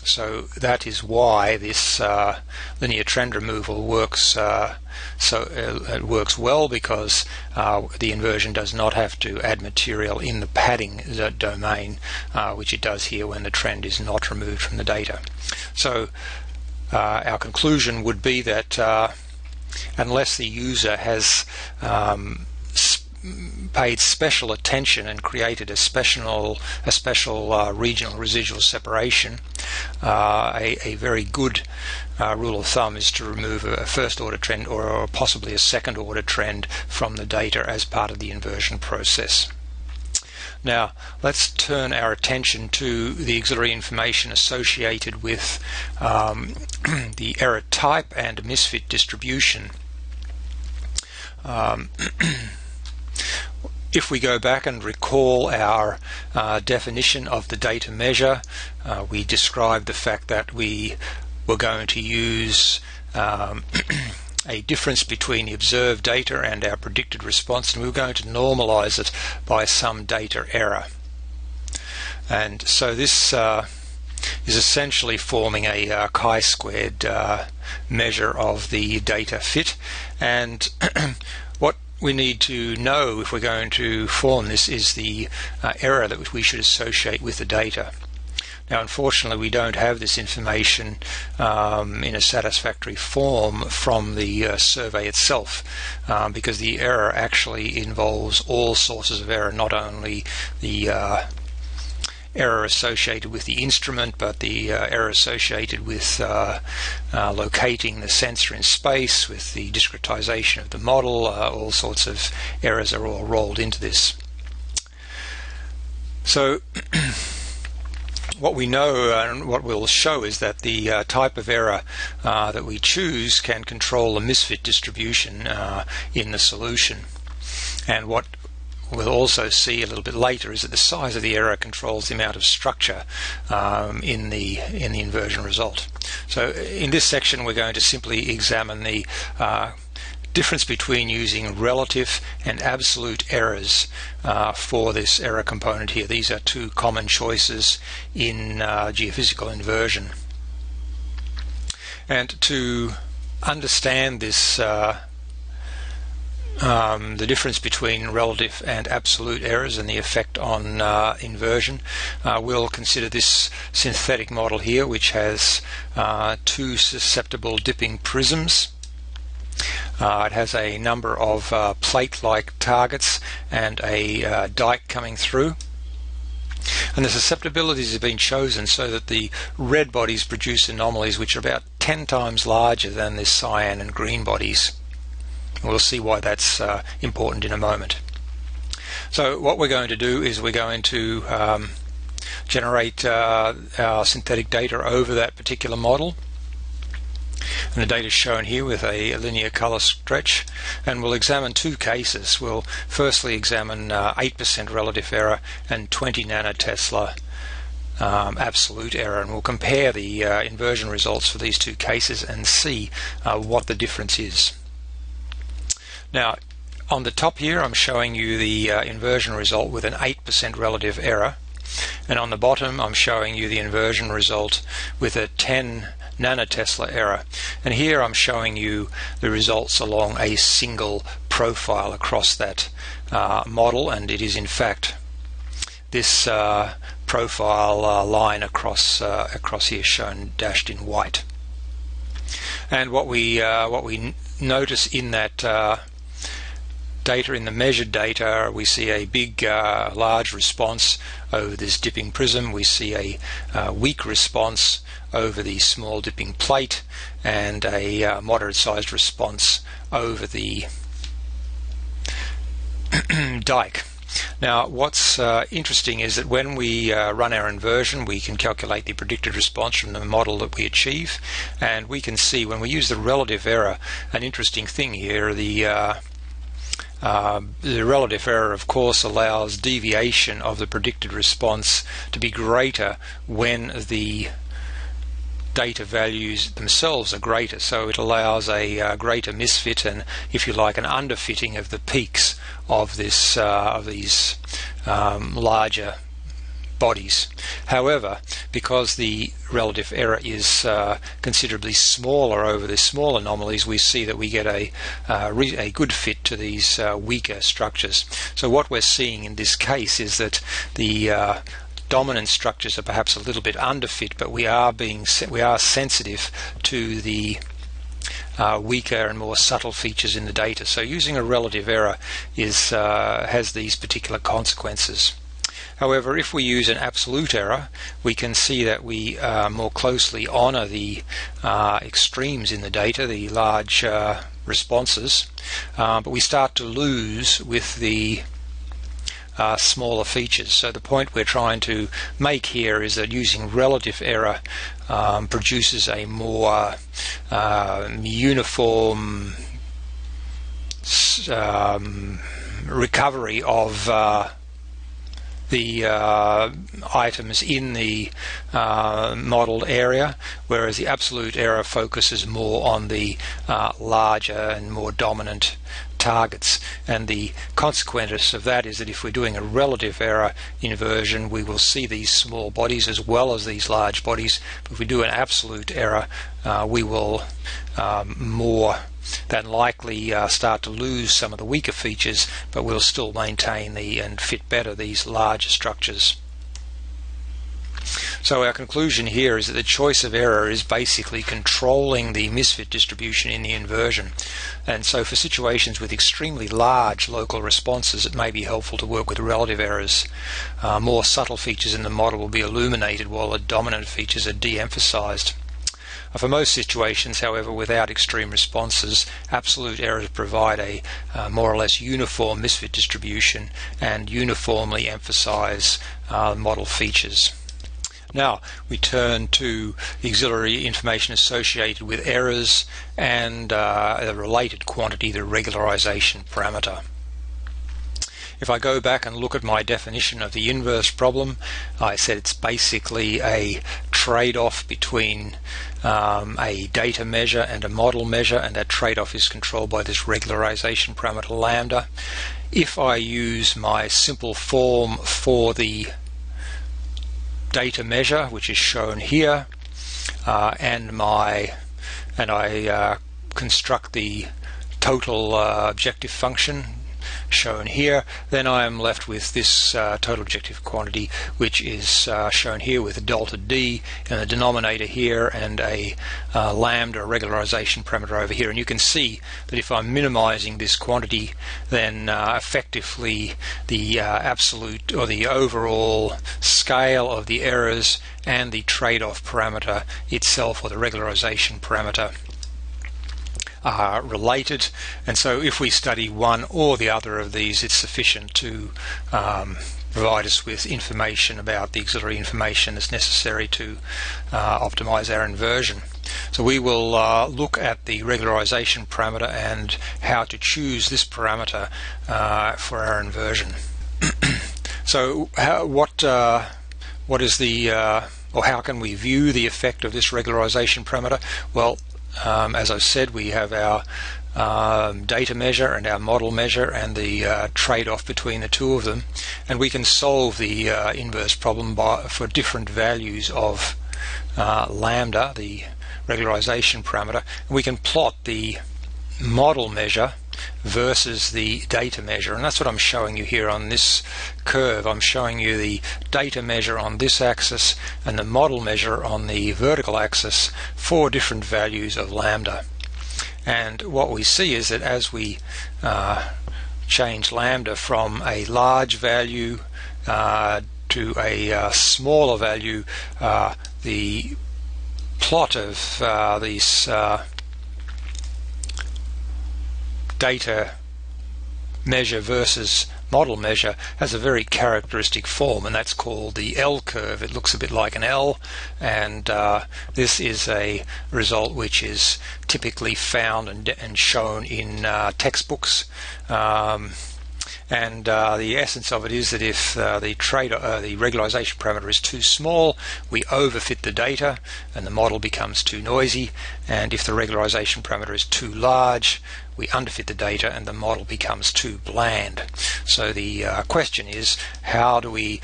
So that is why this linear trend removal works it works well, because the inversion does not have to add material in the padding domain, which it does here when the trend is not removed from the data. So our conclusion would be that unless the user has paid special attention and created a special regional residual separation, a very good rule of thumb is to remove a first order trend or possibly a second order trend from the data as part of the inversion process. Now let's turn our attention to the auxiliary information associated with the error type and misfit distribution. If we go back and recall our definition of the data measure, we described the fact that we were going to use a difference between the observed data and our predicted response, and we were going to normalize it by some data error. And so this is essentially forming a chi-squared measure of the data fit, and what we need to know if we're going to form this is the error that we should associate with the data. Now unfortunately we don't have this information in a satisfactory form from the survey itself, because the error actually involves all sources of error, not only the error associated with the instrument, but the error associated with locating the sensor in space, with the discretization of the model. All sorts of errors are all rolled into this. So what we know and what we'll show is that the type of error that we choose can control a misfit distribution in the solution. And what we'll also see a little bit later is that the size of the error controls the amount of structure in the inversion result. So in this section we're going to simply examine the difference between using relative and absolute errors for this error component here. These are two common choices in geophysical inversion. And to understand this the difference between relative and absolute errors and the effect on inversion, we'll consider this synthetic model here, which has two susceptible dipping prisms. It has a number of plate-like targets and a dike coming through. And the susceptibilities have been chosen so that the red bodies produce anomalies which are about 10 times larger than the cyan and green bodies. We'll see why that's important in a moment. So what we're going to do is we're going to generate our synthetic data over that particular model. And the data is shown here with a linear color stretch, and we'll examine two cases. We'll firstly examine 8% relative error and 20 nanotesla absolute error, and we'll compare the inversion results for these two cases and see what the difference is. Now, on the top here I'm showing you the inversion result with an 8% relative error, and on the bottom I'm showing you the inversion result with a 10 nanotesla error. And here I'm showing you the results along a single profile across that model, and it is in fact this profile line across here shown dashed in white. And what we notice in that data, in the measured data, we see a big large response over this dipping prism. We see a weak response over the small dipping plate, and a moderate sized response over the dike. Now what's interesting is that when we run our inversion, we can calculate the predicted response from the model that we achieve, and we can see when we use the relative error, an interesting thing here, the relative error of course allows deviation of the predicted response to be greater when the data values themselves are greater, so it allows a greater misfit and, if you like, an underfitting of the peaks of this of these larger bodies. However, because the relative error is considerably smaller over the small anomalies, we see that we get a good fit to these weaker structures. So what we're seeing in this case is that the dominant structures are perhaps a little bit underfit, but we are sensitive to the weaker and more subtle features in the data. So using a relative error is has these particular consequences. However, if we use an absolute error, we can see that we more closely honour the extremes in the data, the large responses, but we start to lose with the smaller features. So the point we're trying to make here is that using relative error produces a more uniform recovery of the items in the modelled area, whereas the absolute error focuses more on the larger and more dominant targets. And the consequence of that is that if we're doing a relative error inversion, we will see these small bodies as well as these large bodies. But if we do an absolute error, we will more than likely start to lose some of the weaker features, but we'll still maintain and fit better these larger structures. So our conclusion here is that the choice of error is basically controlling the misfit distribution in the inversion. And so for situations with extremely large local responses, it may be helpful to work with relative errors. More subtle features in the model will be illuminated while the dominant features are de-emphasized. For most situations, however, without extreme responses, absolute errors provide a more or less uniform misfit distribution and uniformly emphasize model features. Now we turn to the auxiliary information associated with errors and a related quantity, the regularization parameter. If I go back and look at my definition of the inverse problem, I said it's basically a trade-off between a data measure and a model measure, and that trade-off is controlled by this regularization parameter lambda. If I use my simple form for the data measure, which is shown here, and I construct the total objective function shown here, then I am left with this total objective quantity, which is shown here with a delta D in the denominator here and a lambda regularization parameter over here. And you can see that if I'm minimizing this quantity, then effectively the absolute or the overall scale of the errors and the trade-off parameter itself, or the regularization parameter, are related. And so if we study one or the other of these, it's sufficient to provide us with information about the auxiliary information that's necessary to optimize our inversion. So we will look at the regularization parameter and how to choose this parameter for our inversion. So what is the or how can we view the effect of this regularization parameter? Well, as I said, we have our data measure and our model measure and the trade-off between the two of them, and we can solve the inverse problem for different values of lambda, the regularization parameter, and we can plot the model measure versus the data measure, and that's what I'm showing you here on this curve. I'm showing you the data measure on this axis and the model measure on the vertical axis for different values of lambda. And what we see is that as we change lambda from a large value to a smaller value, the plot of these data measure versus model measure has a very characteristic form, and that's called the L curve. It looks a bit like an L, and this is a result which is typically found and shown in textbooks. The essence of it is that if the regularization parameter is too small, we overfit the data and the model becomes too noisy, and if the regularization parameter is too large, we underfit the data and the model becomes too bland. So the question is, how do we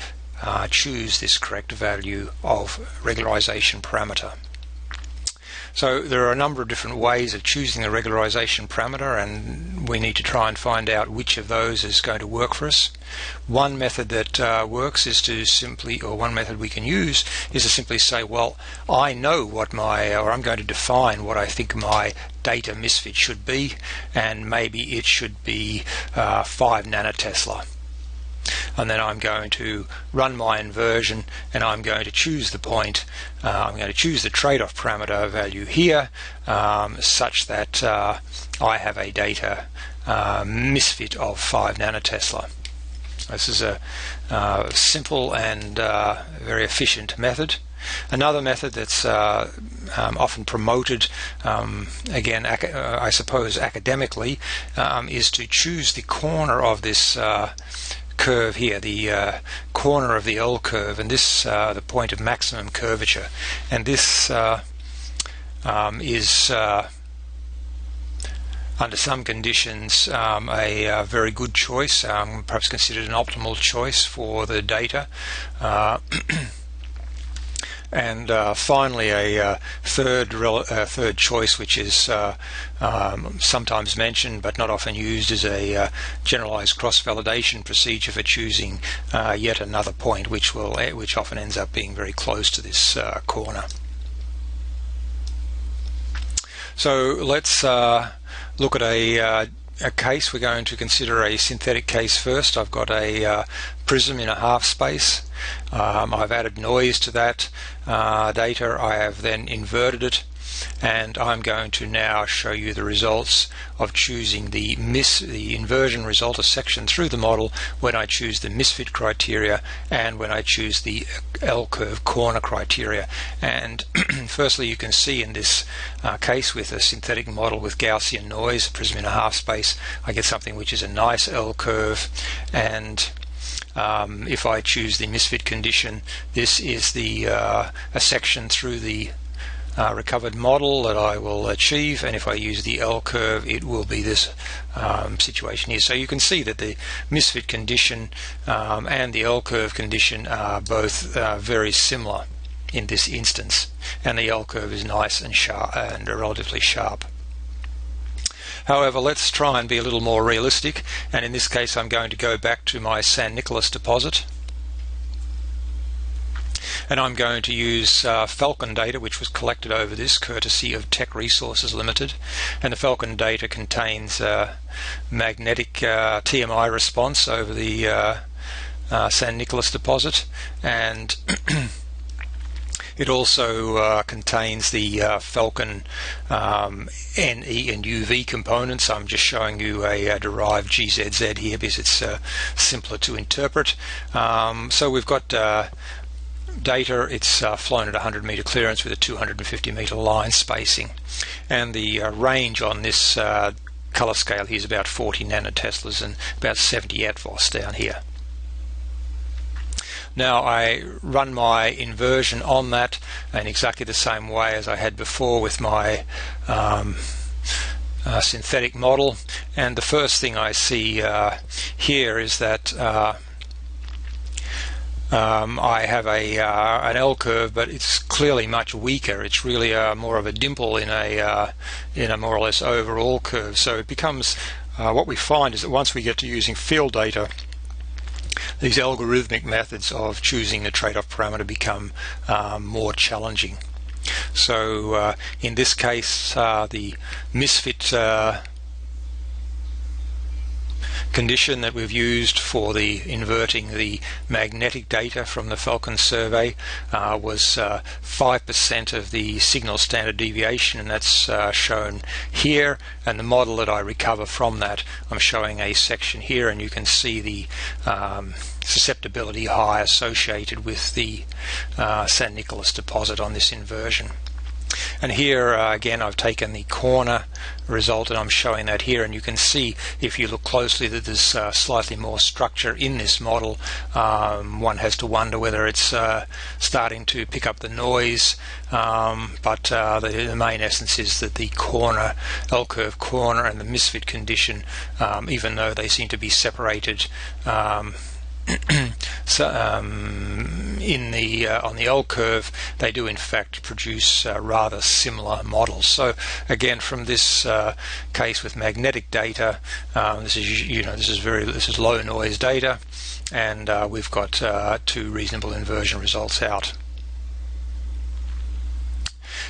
choose this correct value of regularization parameter? So there are a number of different ways of choosing the regularization parameter, and we need to try and find out which of those is going to work for us. One method that works is to simply, or one method we can use, is to simply say, well, I know what my, or I'm going to define what I think my data misfit should be, and maybe it should be 5 nanotesla. And then I'm going to run my inversion, and I'm going to choose the point, I'm going to choose the trade-off parameter value here, such that I have a data misfit of 5 nanotesla. This is a simple and very efficient method. Another method that's often promoted, again, I suppose academically, is to choose the corner of this curve here, the corner of the L curve, and this the point of maximum curvature, and this is under some conditions a very good choice, perhaps considered an optimal choice for the data. And finally, a third choice, which is sometimes mentioned but not often used, is a generalized cross-validation procedure for choosing yet another point, which often ends up being very close to this corner. So let's look at a case. We're going to consider a synthetic case first. I've got a prism in a half space. I've added noise to that data. I have then inverted it, and I'm going to now show you the results of choosing the inversion result, a section through the model, when I choose the misfit criteria and when I choose the L-curve corner criteria. And firstly, you can see in this case, with a synthetic model with Gaussian noise, prism in a half space, I get something which is a nice L-curve. And if I choose the misfit condition, this is the a section through the recovered model that I will achieve, and if I use the L curve, it will be this situation here. So you can see that the misfit condition and the L curve condition are both very similar in this instance, and the L curve is nice and sharp and relatively sharp. However, let's try and be a little more realistic, and in this case I'm going to go back to my San Nicolas deposit, and I'm going to use Falcon data, which was collected over this, courtesy of Tech Resources Limited, and the Falcon data contains magnetic TMI response over the San Nicolas deposit, and it also contains the Falcon NE and UV components. I'm just showing you a derived GZZ here because it's simpler to interpret. So we've got data. It's flown at 100 meter clearance with a 250 meter line spacing, and the range on this color scale here is about 40 nanoteslas and about 70 atvols down here. Now I run my inversion on that in exactly the same way as I had before with my synthetic model, and the first thing I see here is that I have a an L curve, but it's clearly much weaker. It's really more of a dimple in a more or less overall curve. So it becomes what we find is that once we get to using field data, these algorithmic methods of choosing the trade-off parameter become more challenging. So in this case, the misfit condition that we've used for the inverting the magnetic data from the Falcon survey was 5% of the signal standard deviation, and that's shown here, and the model that I recover from that, I'm showing a section here, and you can see the susceptibility high associated with the San Nicolas deposit on this inversion. And here again I've taken the corner result and I'm showing that here, and you can see if you look closely that there's slightly more structure in this model. One has to wonder whether it's starting to pick up the noise, but the main essence is that the corner, L-curve corner, and the misfit condition, even though they seem to be separated in the on the L curve, they do in fact produce rather similar models. So again, from this case with magnetic data, this is, you know, this is low noise data, and we've got two reasonable inversion results out.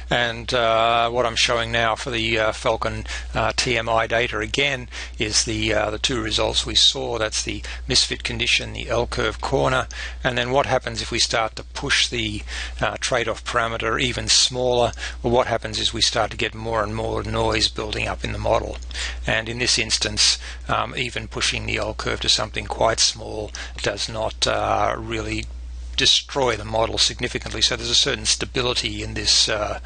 And what I'm showing now for the Falcon TMI data again is the two results we saw. That's the misfit condition, the L-curve corner, and then what happens if we start to push the trade-off parameter even smaller. Well, what happens is we start to get more and more noise building up in the model, and in this instance even pushing the L-curve to something quite small does not really destroy the model significantly. So there's a certain stability in this data.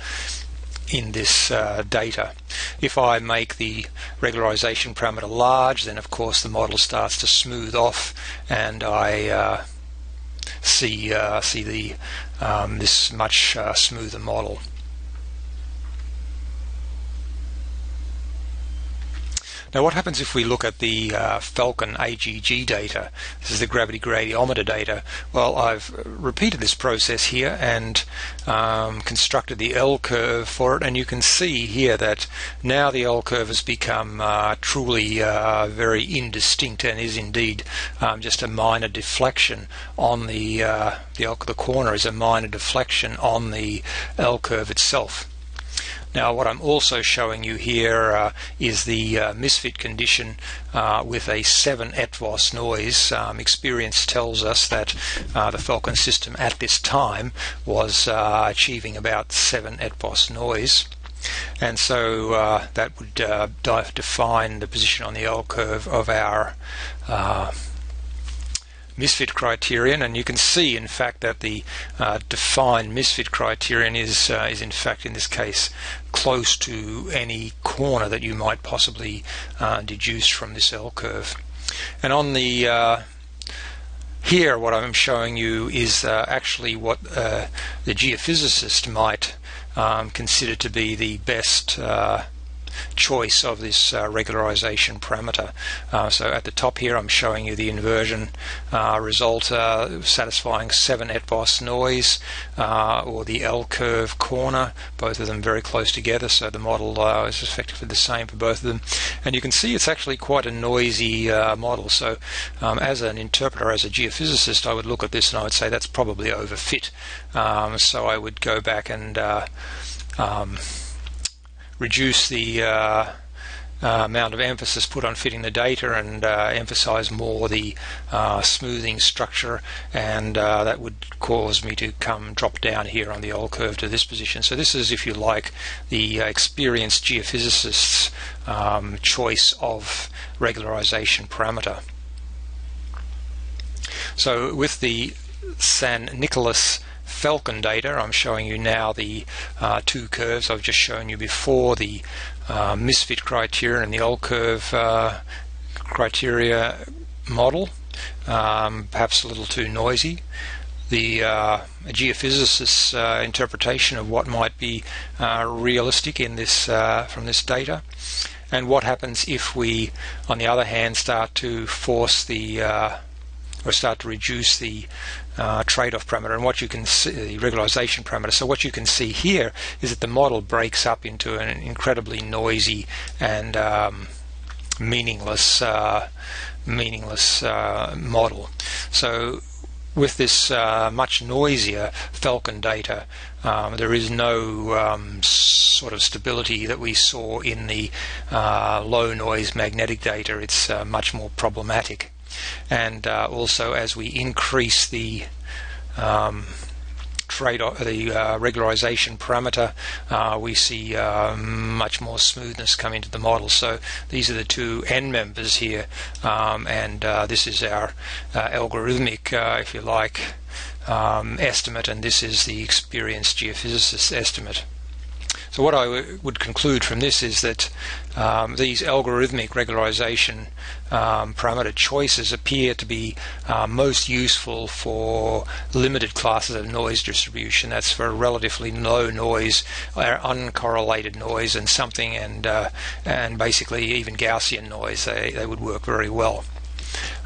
If I make the regularization parameter large, then of course the model starts to smooth off, and I see the this much smoother model. Now what happens if we look at the Falcon AGG data? This is the gravity gradiometer data. Well, I've repeated this process here and constructed the L curve for it, and you can see here that now the L curve has become truly very indistinct and is indeed just a minor deflection on the corner is a minor deflection on the L curve itself. Now what I'm also showing you here is the misfit condition with a 7 atmos noise. Experience tells us that the Falcon system at this time was achieving about 7 atmos noise. And so that would define the position on the L curve of our misfit criterion. And you can see, in fact, that the defined misfit criterion is in fact in this case close to any corner that you might possibly deduce from this L curve. And on the here, what I'm showing you is actually what the geophysicist might consider to be the best choice of this regularization parameter. So at the top here I'm showing you the inversion result satisfying 7 etbos noise or the L curve corner, both of them very close together, so the model is effectively the same for both of them. And you can see it's actually quite a noisy model, so as an interpreter, as a geophysicist, I would look at this and I would say that's probably overfit. So I would go back and reduce the amount of emphasis put on fitting the data and emphasize more the smoothing structure, and that would cause me to drop down here on the L curve to this position. So this is, if you like, the experienced geophysicist's choice of regularization parameter. So with the San Nicolas Falcon data, I'm showing you now the two curves I've just shown you before, the misfit criterion and the L curve criteria model, perhaps a little too noisy. The geophysicist's interpretation of what might be realistic in this from this data, and what happens if we, on the other hand, start to force the or start to reduce the trade-off parameter and what you can see, the regularization parameter. So what you can see here is that the model breaks up into an incredibly noisy and meaningless model. So with this much noisier Falcon data, there is no sort of stability that we saw in the low noise magnetic data. It's much more problematic. And also, as we increase the regularization parameter, we see much more smoothness come into the model. So these are the two end members here, and this is our algorithmic, if you like, estimate, and this is the experienced geophysicist's estimate. So what I would conclude from this is that these algorithmic regularization parameter choices appear to be most useful for limited classes of noise distribution. That's for relatively low noise, uncorrelated noise, and something, and basically even Gaussian noise. They would work very well.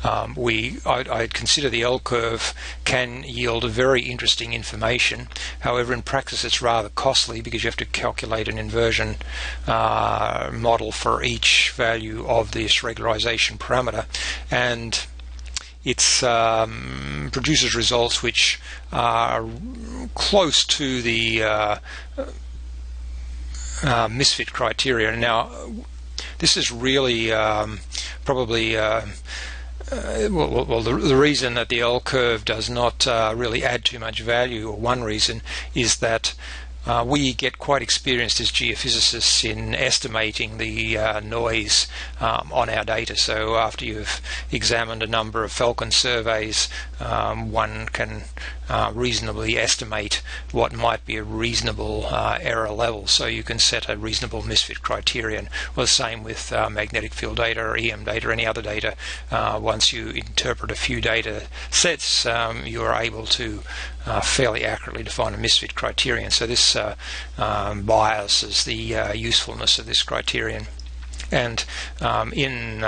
I'd consider the L curve can yield very interesting information. However, in practice it's rather costly because you have to calculate an inversion model for each value of this regularization parameter, and it produces results which are close to the misfit criteria. Now, this is really probably the reason that the L curve does not really add too much value, or one reason, is that we get quite experienced as geophysicists in estimating the noise on our data. So after you've examined a number of Falcon surveys, one can reasonably estimate what might be a reasonable error level. So you can set a reasonable misfit criterion. Well, the same with magnetic field data or EM data or any other data. Once you interpret a few data sets, you are able to fairly accurately define a misfit criterion. So this biases the usefulness of this criterion. And in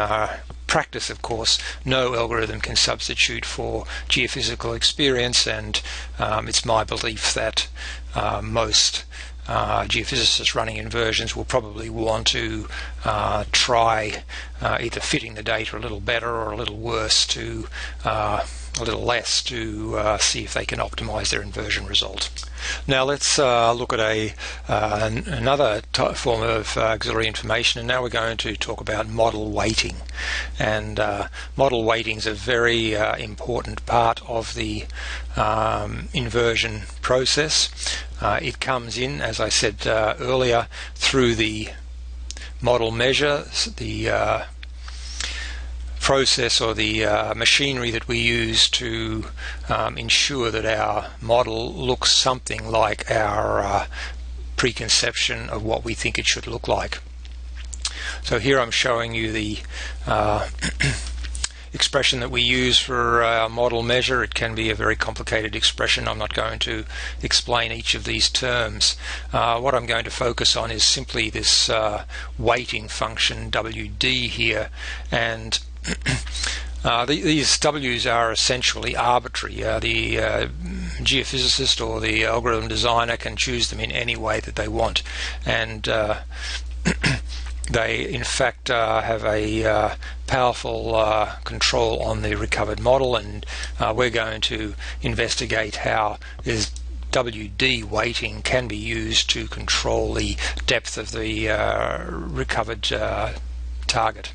practice, of course, no algorithm can substitute for geophysical experience, and it's my belief that most geophysicists running inversions will probably want to try either fitting the data a little better or a little worse to a little less to see if they can optimize their inversion result. Now let's look at another form of auxiliary information, and now we're going to talk about model weighting. And model weighting is a very important part of the inversion process. It comes in, as I said earlier, through the model measure, the process or the machinery that we use to ensure that our model looks something like our preconception of what we think it should look like. So here I'm showing you the expression that we use for our model measure. It can be a very complicated expression. I'm not going to explain each of these terms. What I'm going to focus on is simply this weighting function WD here, and these W's are essentially arbitrary. The geophysicist or the algorithm designer can choose them in any way that they want, and they in fact have a powerful control on the recovered model, and we're going to investigate how this WD weighting can be used to control the depth of the recovered target.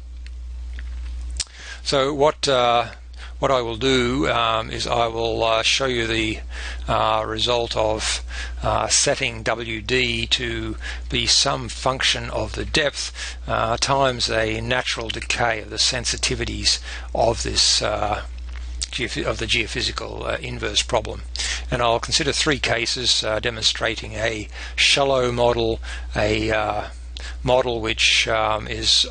So what I will do is I will show you the result of setting WD to be some function of the depth times a natural decay of the sensitivities of this of the geophysical inverse problem. And I'll consider three cases demonstrating a shallow model, a model which is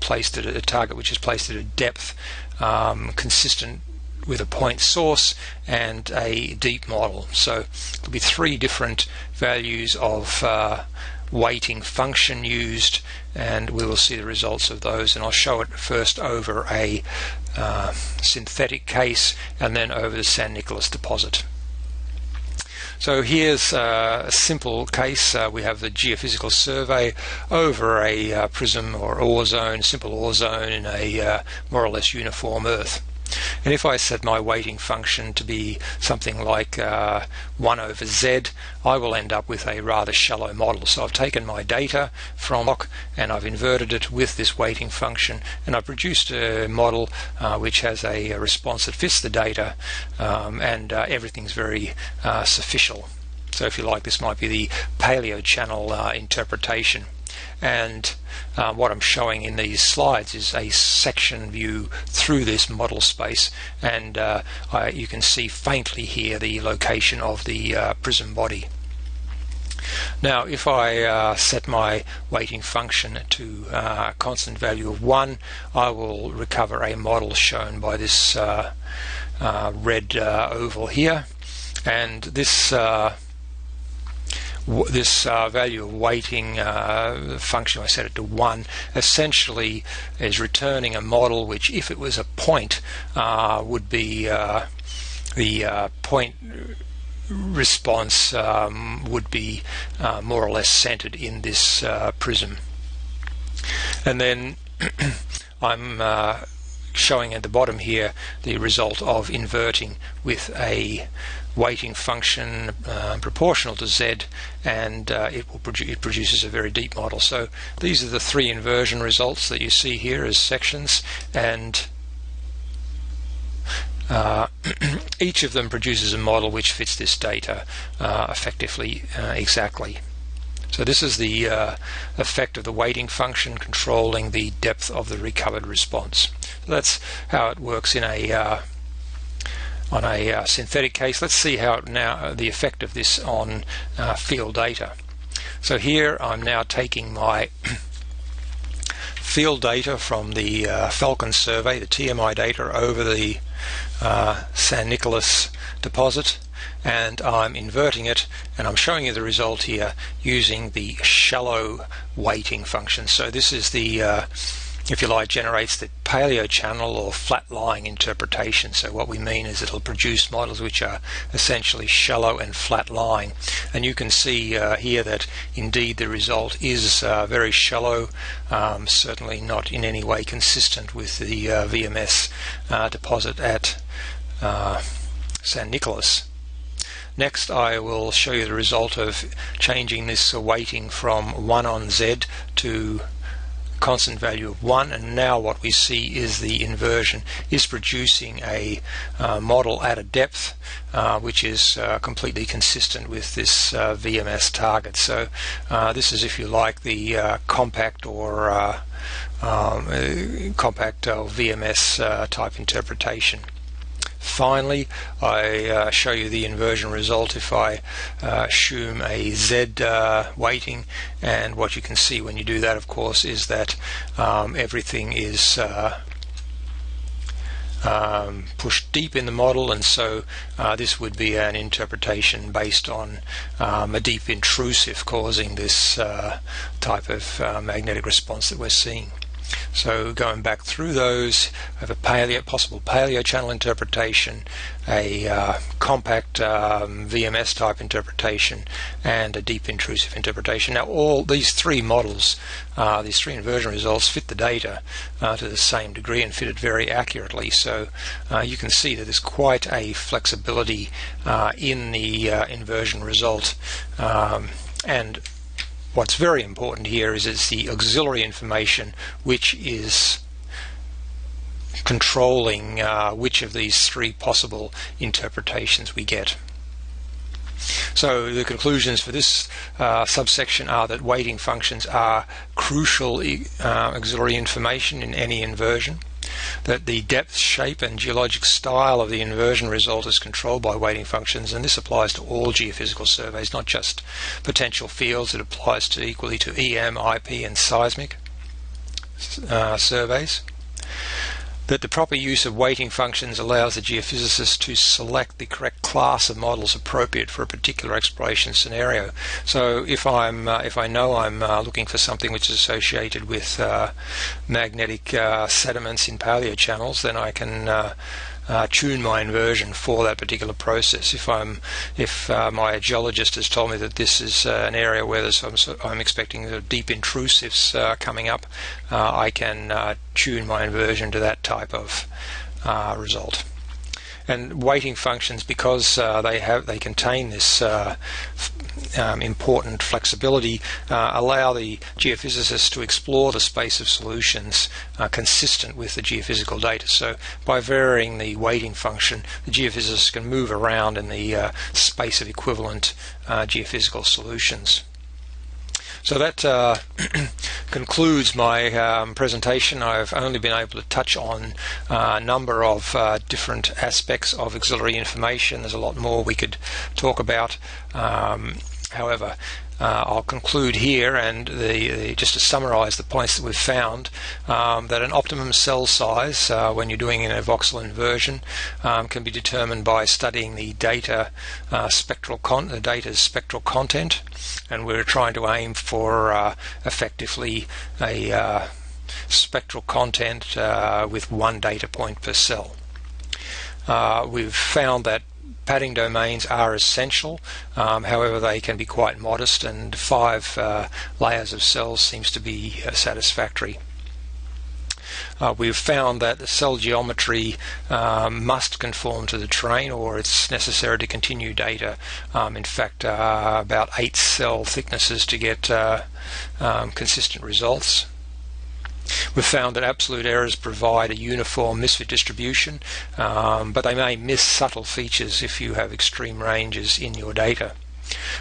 placed at a target which is placed at a depth consistent with a point source, and a deep model. So there'll be three different values of weighting function used, and we will see the results of those. And I'll show it first over a synthetic case and then over the San Nicolas deposit. So here's a simple case. We have the geophysical survey over a prism or ore zone, simple ore zone in a more or less uniform earth. And if I set my weighting function to be something like 1 over Z, I will end up with a rather shallow model. So I've taken my data from Ock and I've inverted it with this weighting function, and I've produced a model which has a response that fits the data, and everything's very sufficial. So if you like, this might be the paleo channel interpretation. And what I'm showing in these slides is a section view through this model space, and you can see faintly here the location of the prism body. Now if I set my weighting function to a constant value of 1, I will recover a model shown by this red oval here, and this this value of weighting function, I set it to 1, essentially is returning a model which, if it was a point, would be the point response would be more or less centered in this prism. And then I'm showing at the bottom here the result of inverting with a weighting function proportional to Z, and it produces a very deep model. So these are the three inversion results that you see here as sections, and each of them produces a model which fits this data effectively exactly. So this is the effect of the weighting function controlling the depth of the recovered response. So that's how it works in a on a synthetic case. Let's see how the effect of this on field data. So here I'm now taking my field data from the Falcon survey, the TMI data, over the San Nicolas deposit, and I'm inverting it, and I'm showing you the result here using the shallow weighting function. So this is the if you like, generates the paleo channel or flat-lying interpretation. So what we mean is it'll produce models which are essentially shallow and flat-lying. And you can see here that indeed the result is very shallow, certainly not in any way consistent with the VMS deposit at San Nicolas. Next, I will show you the result of changing this weighting from 1 on Z to constant value of 1, and now what we see is the inversion is producing a model at a depth which is completely consistent with this VMS target. So this is, if you like, the compact or compact VMS type interpretation. Finally, I show you the inversion result if I assume a Z weighting, and what you can see when you do that, of course, is that everything is pushed deep in the model, and so this would be an interpretation based on a deep intrusive causing this type of magnetic response that we're seeing. So going back through those, I have a possible paleo channel interpretation, a compact VMS type interpretation, and a deep intrusive interpretation. Now all these three models, these three inversion results, fit the data to the same degree and fit it very accurately. So you can see that there's quite a flexibility in the inversion result, and what's very important here is it's the auxiliary information which is controlling which of these three possible interpretations we get. So the conclusions for this subsection are that weighting functions are crucial auxiliary information in any inversion, that the depth, shape and geologic style of the inversion result is controlled by weighting functions, and this applies to all geophysical surveys, not just potential fields. It applies to equally to EM, IP and seismic surveys. That the proper use of weighting functions allows the geophysicist to select the correct class of models appropriate for a particular exploration scenario. So if I know I'm looking for something which is associated with magnetic sediments in paleo channels, then I can tune my inversion for that particular process. If my geologist has told me that this is an area where I'm expecting deep intrusives coming up, I can tune my inversion to that type of result. And weighting functions, because they contain this important flexibility, allow the geophysicists to explore the space of solutions consistent with the geophysical data. So by varying the weighting function, the geophysicists can move around in the space of equivalent geophysical solutions. So that concludes my presentation. I've only been able to touch on a number of different aspects of auxiliary information. There's a lot more we could talk about. However, I'll conclude here, and just to summarize the points that we've found, that an optimum cell size when you're doing a voxel inversion can be determined by studying the data data's spectral content, and we're trying to aim for effectively a spectral content with one data point per cell. We've found that padding domains are essential, however they can be quite modest, and 5 layers of cells seems to be satisfactory. We've found that the cell geometry must conform to the terrain, or it's necessary to continue data. In fact, about 8 cell thicknesses to get consistent results. We've found that absolute errors provide a uniform misfit distribution, but they may miss subtle features if you have extreme ranges in your data.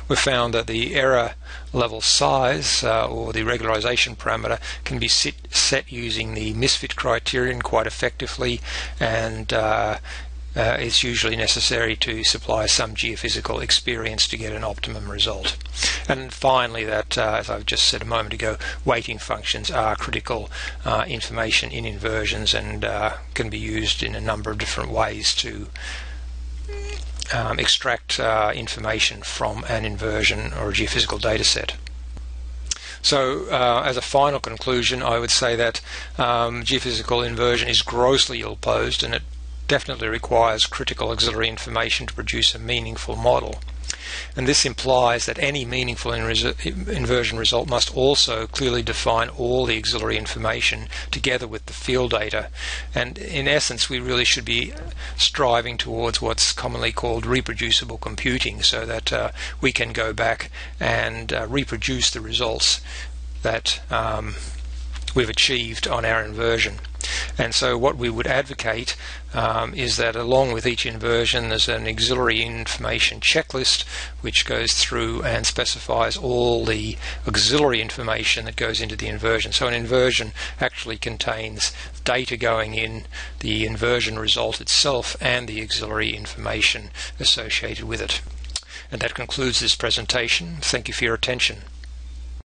We've found that the error level size, or the regularization parameter, can be set using the misfit criterion quite effectively, and it's usually necessary to supply some geophysical experience to get an optimum result. And finally, that, as I've just said a moment ago, weighting functions are critical information in inversions, and can be used in a number of different ways to extract information from an inversion or a geophysical data set. So as a final conclusion, I would say that geophysical inversion is grossly ill-posed, and it definitely requires critical auxiliary information to produce a meaningful model. and this implies that any meaningful inversion result must also clearly define all the auxiliary information together with the field data, and in essence we really should be striving towards what's commonly called reproducible computing, so that we can go back and reproduce the results that we've achieved on our inversion. And so what we would advocate is that along with each inversion there's an auxiliary information checklist which goes through and specifies all the auxiliary information that goes into the inversion. So an inversion actually contains data going in, the inversion result itself, and the auxiliary information associated with it. And that concludes this presentation. Thank you for your attention.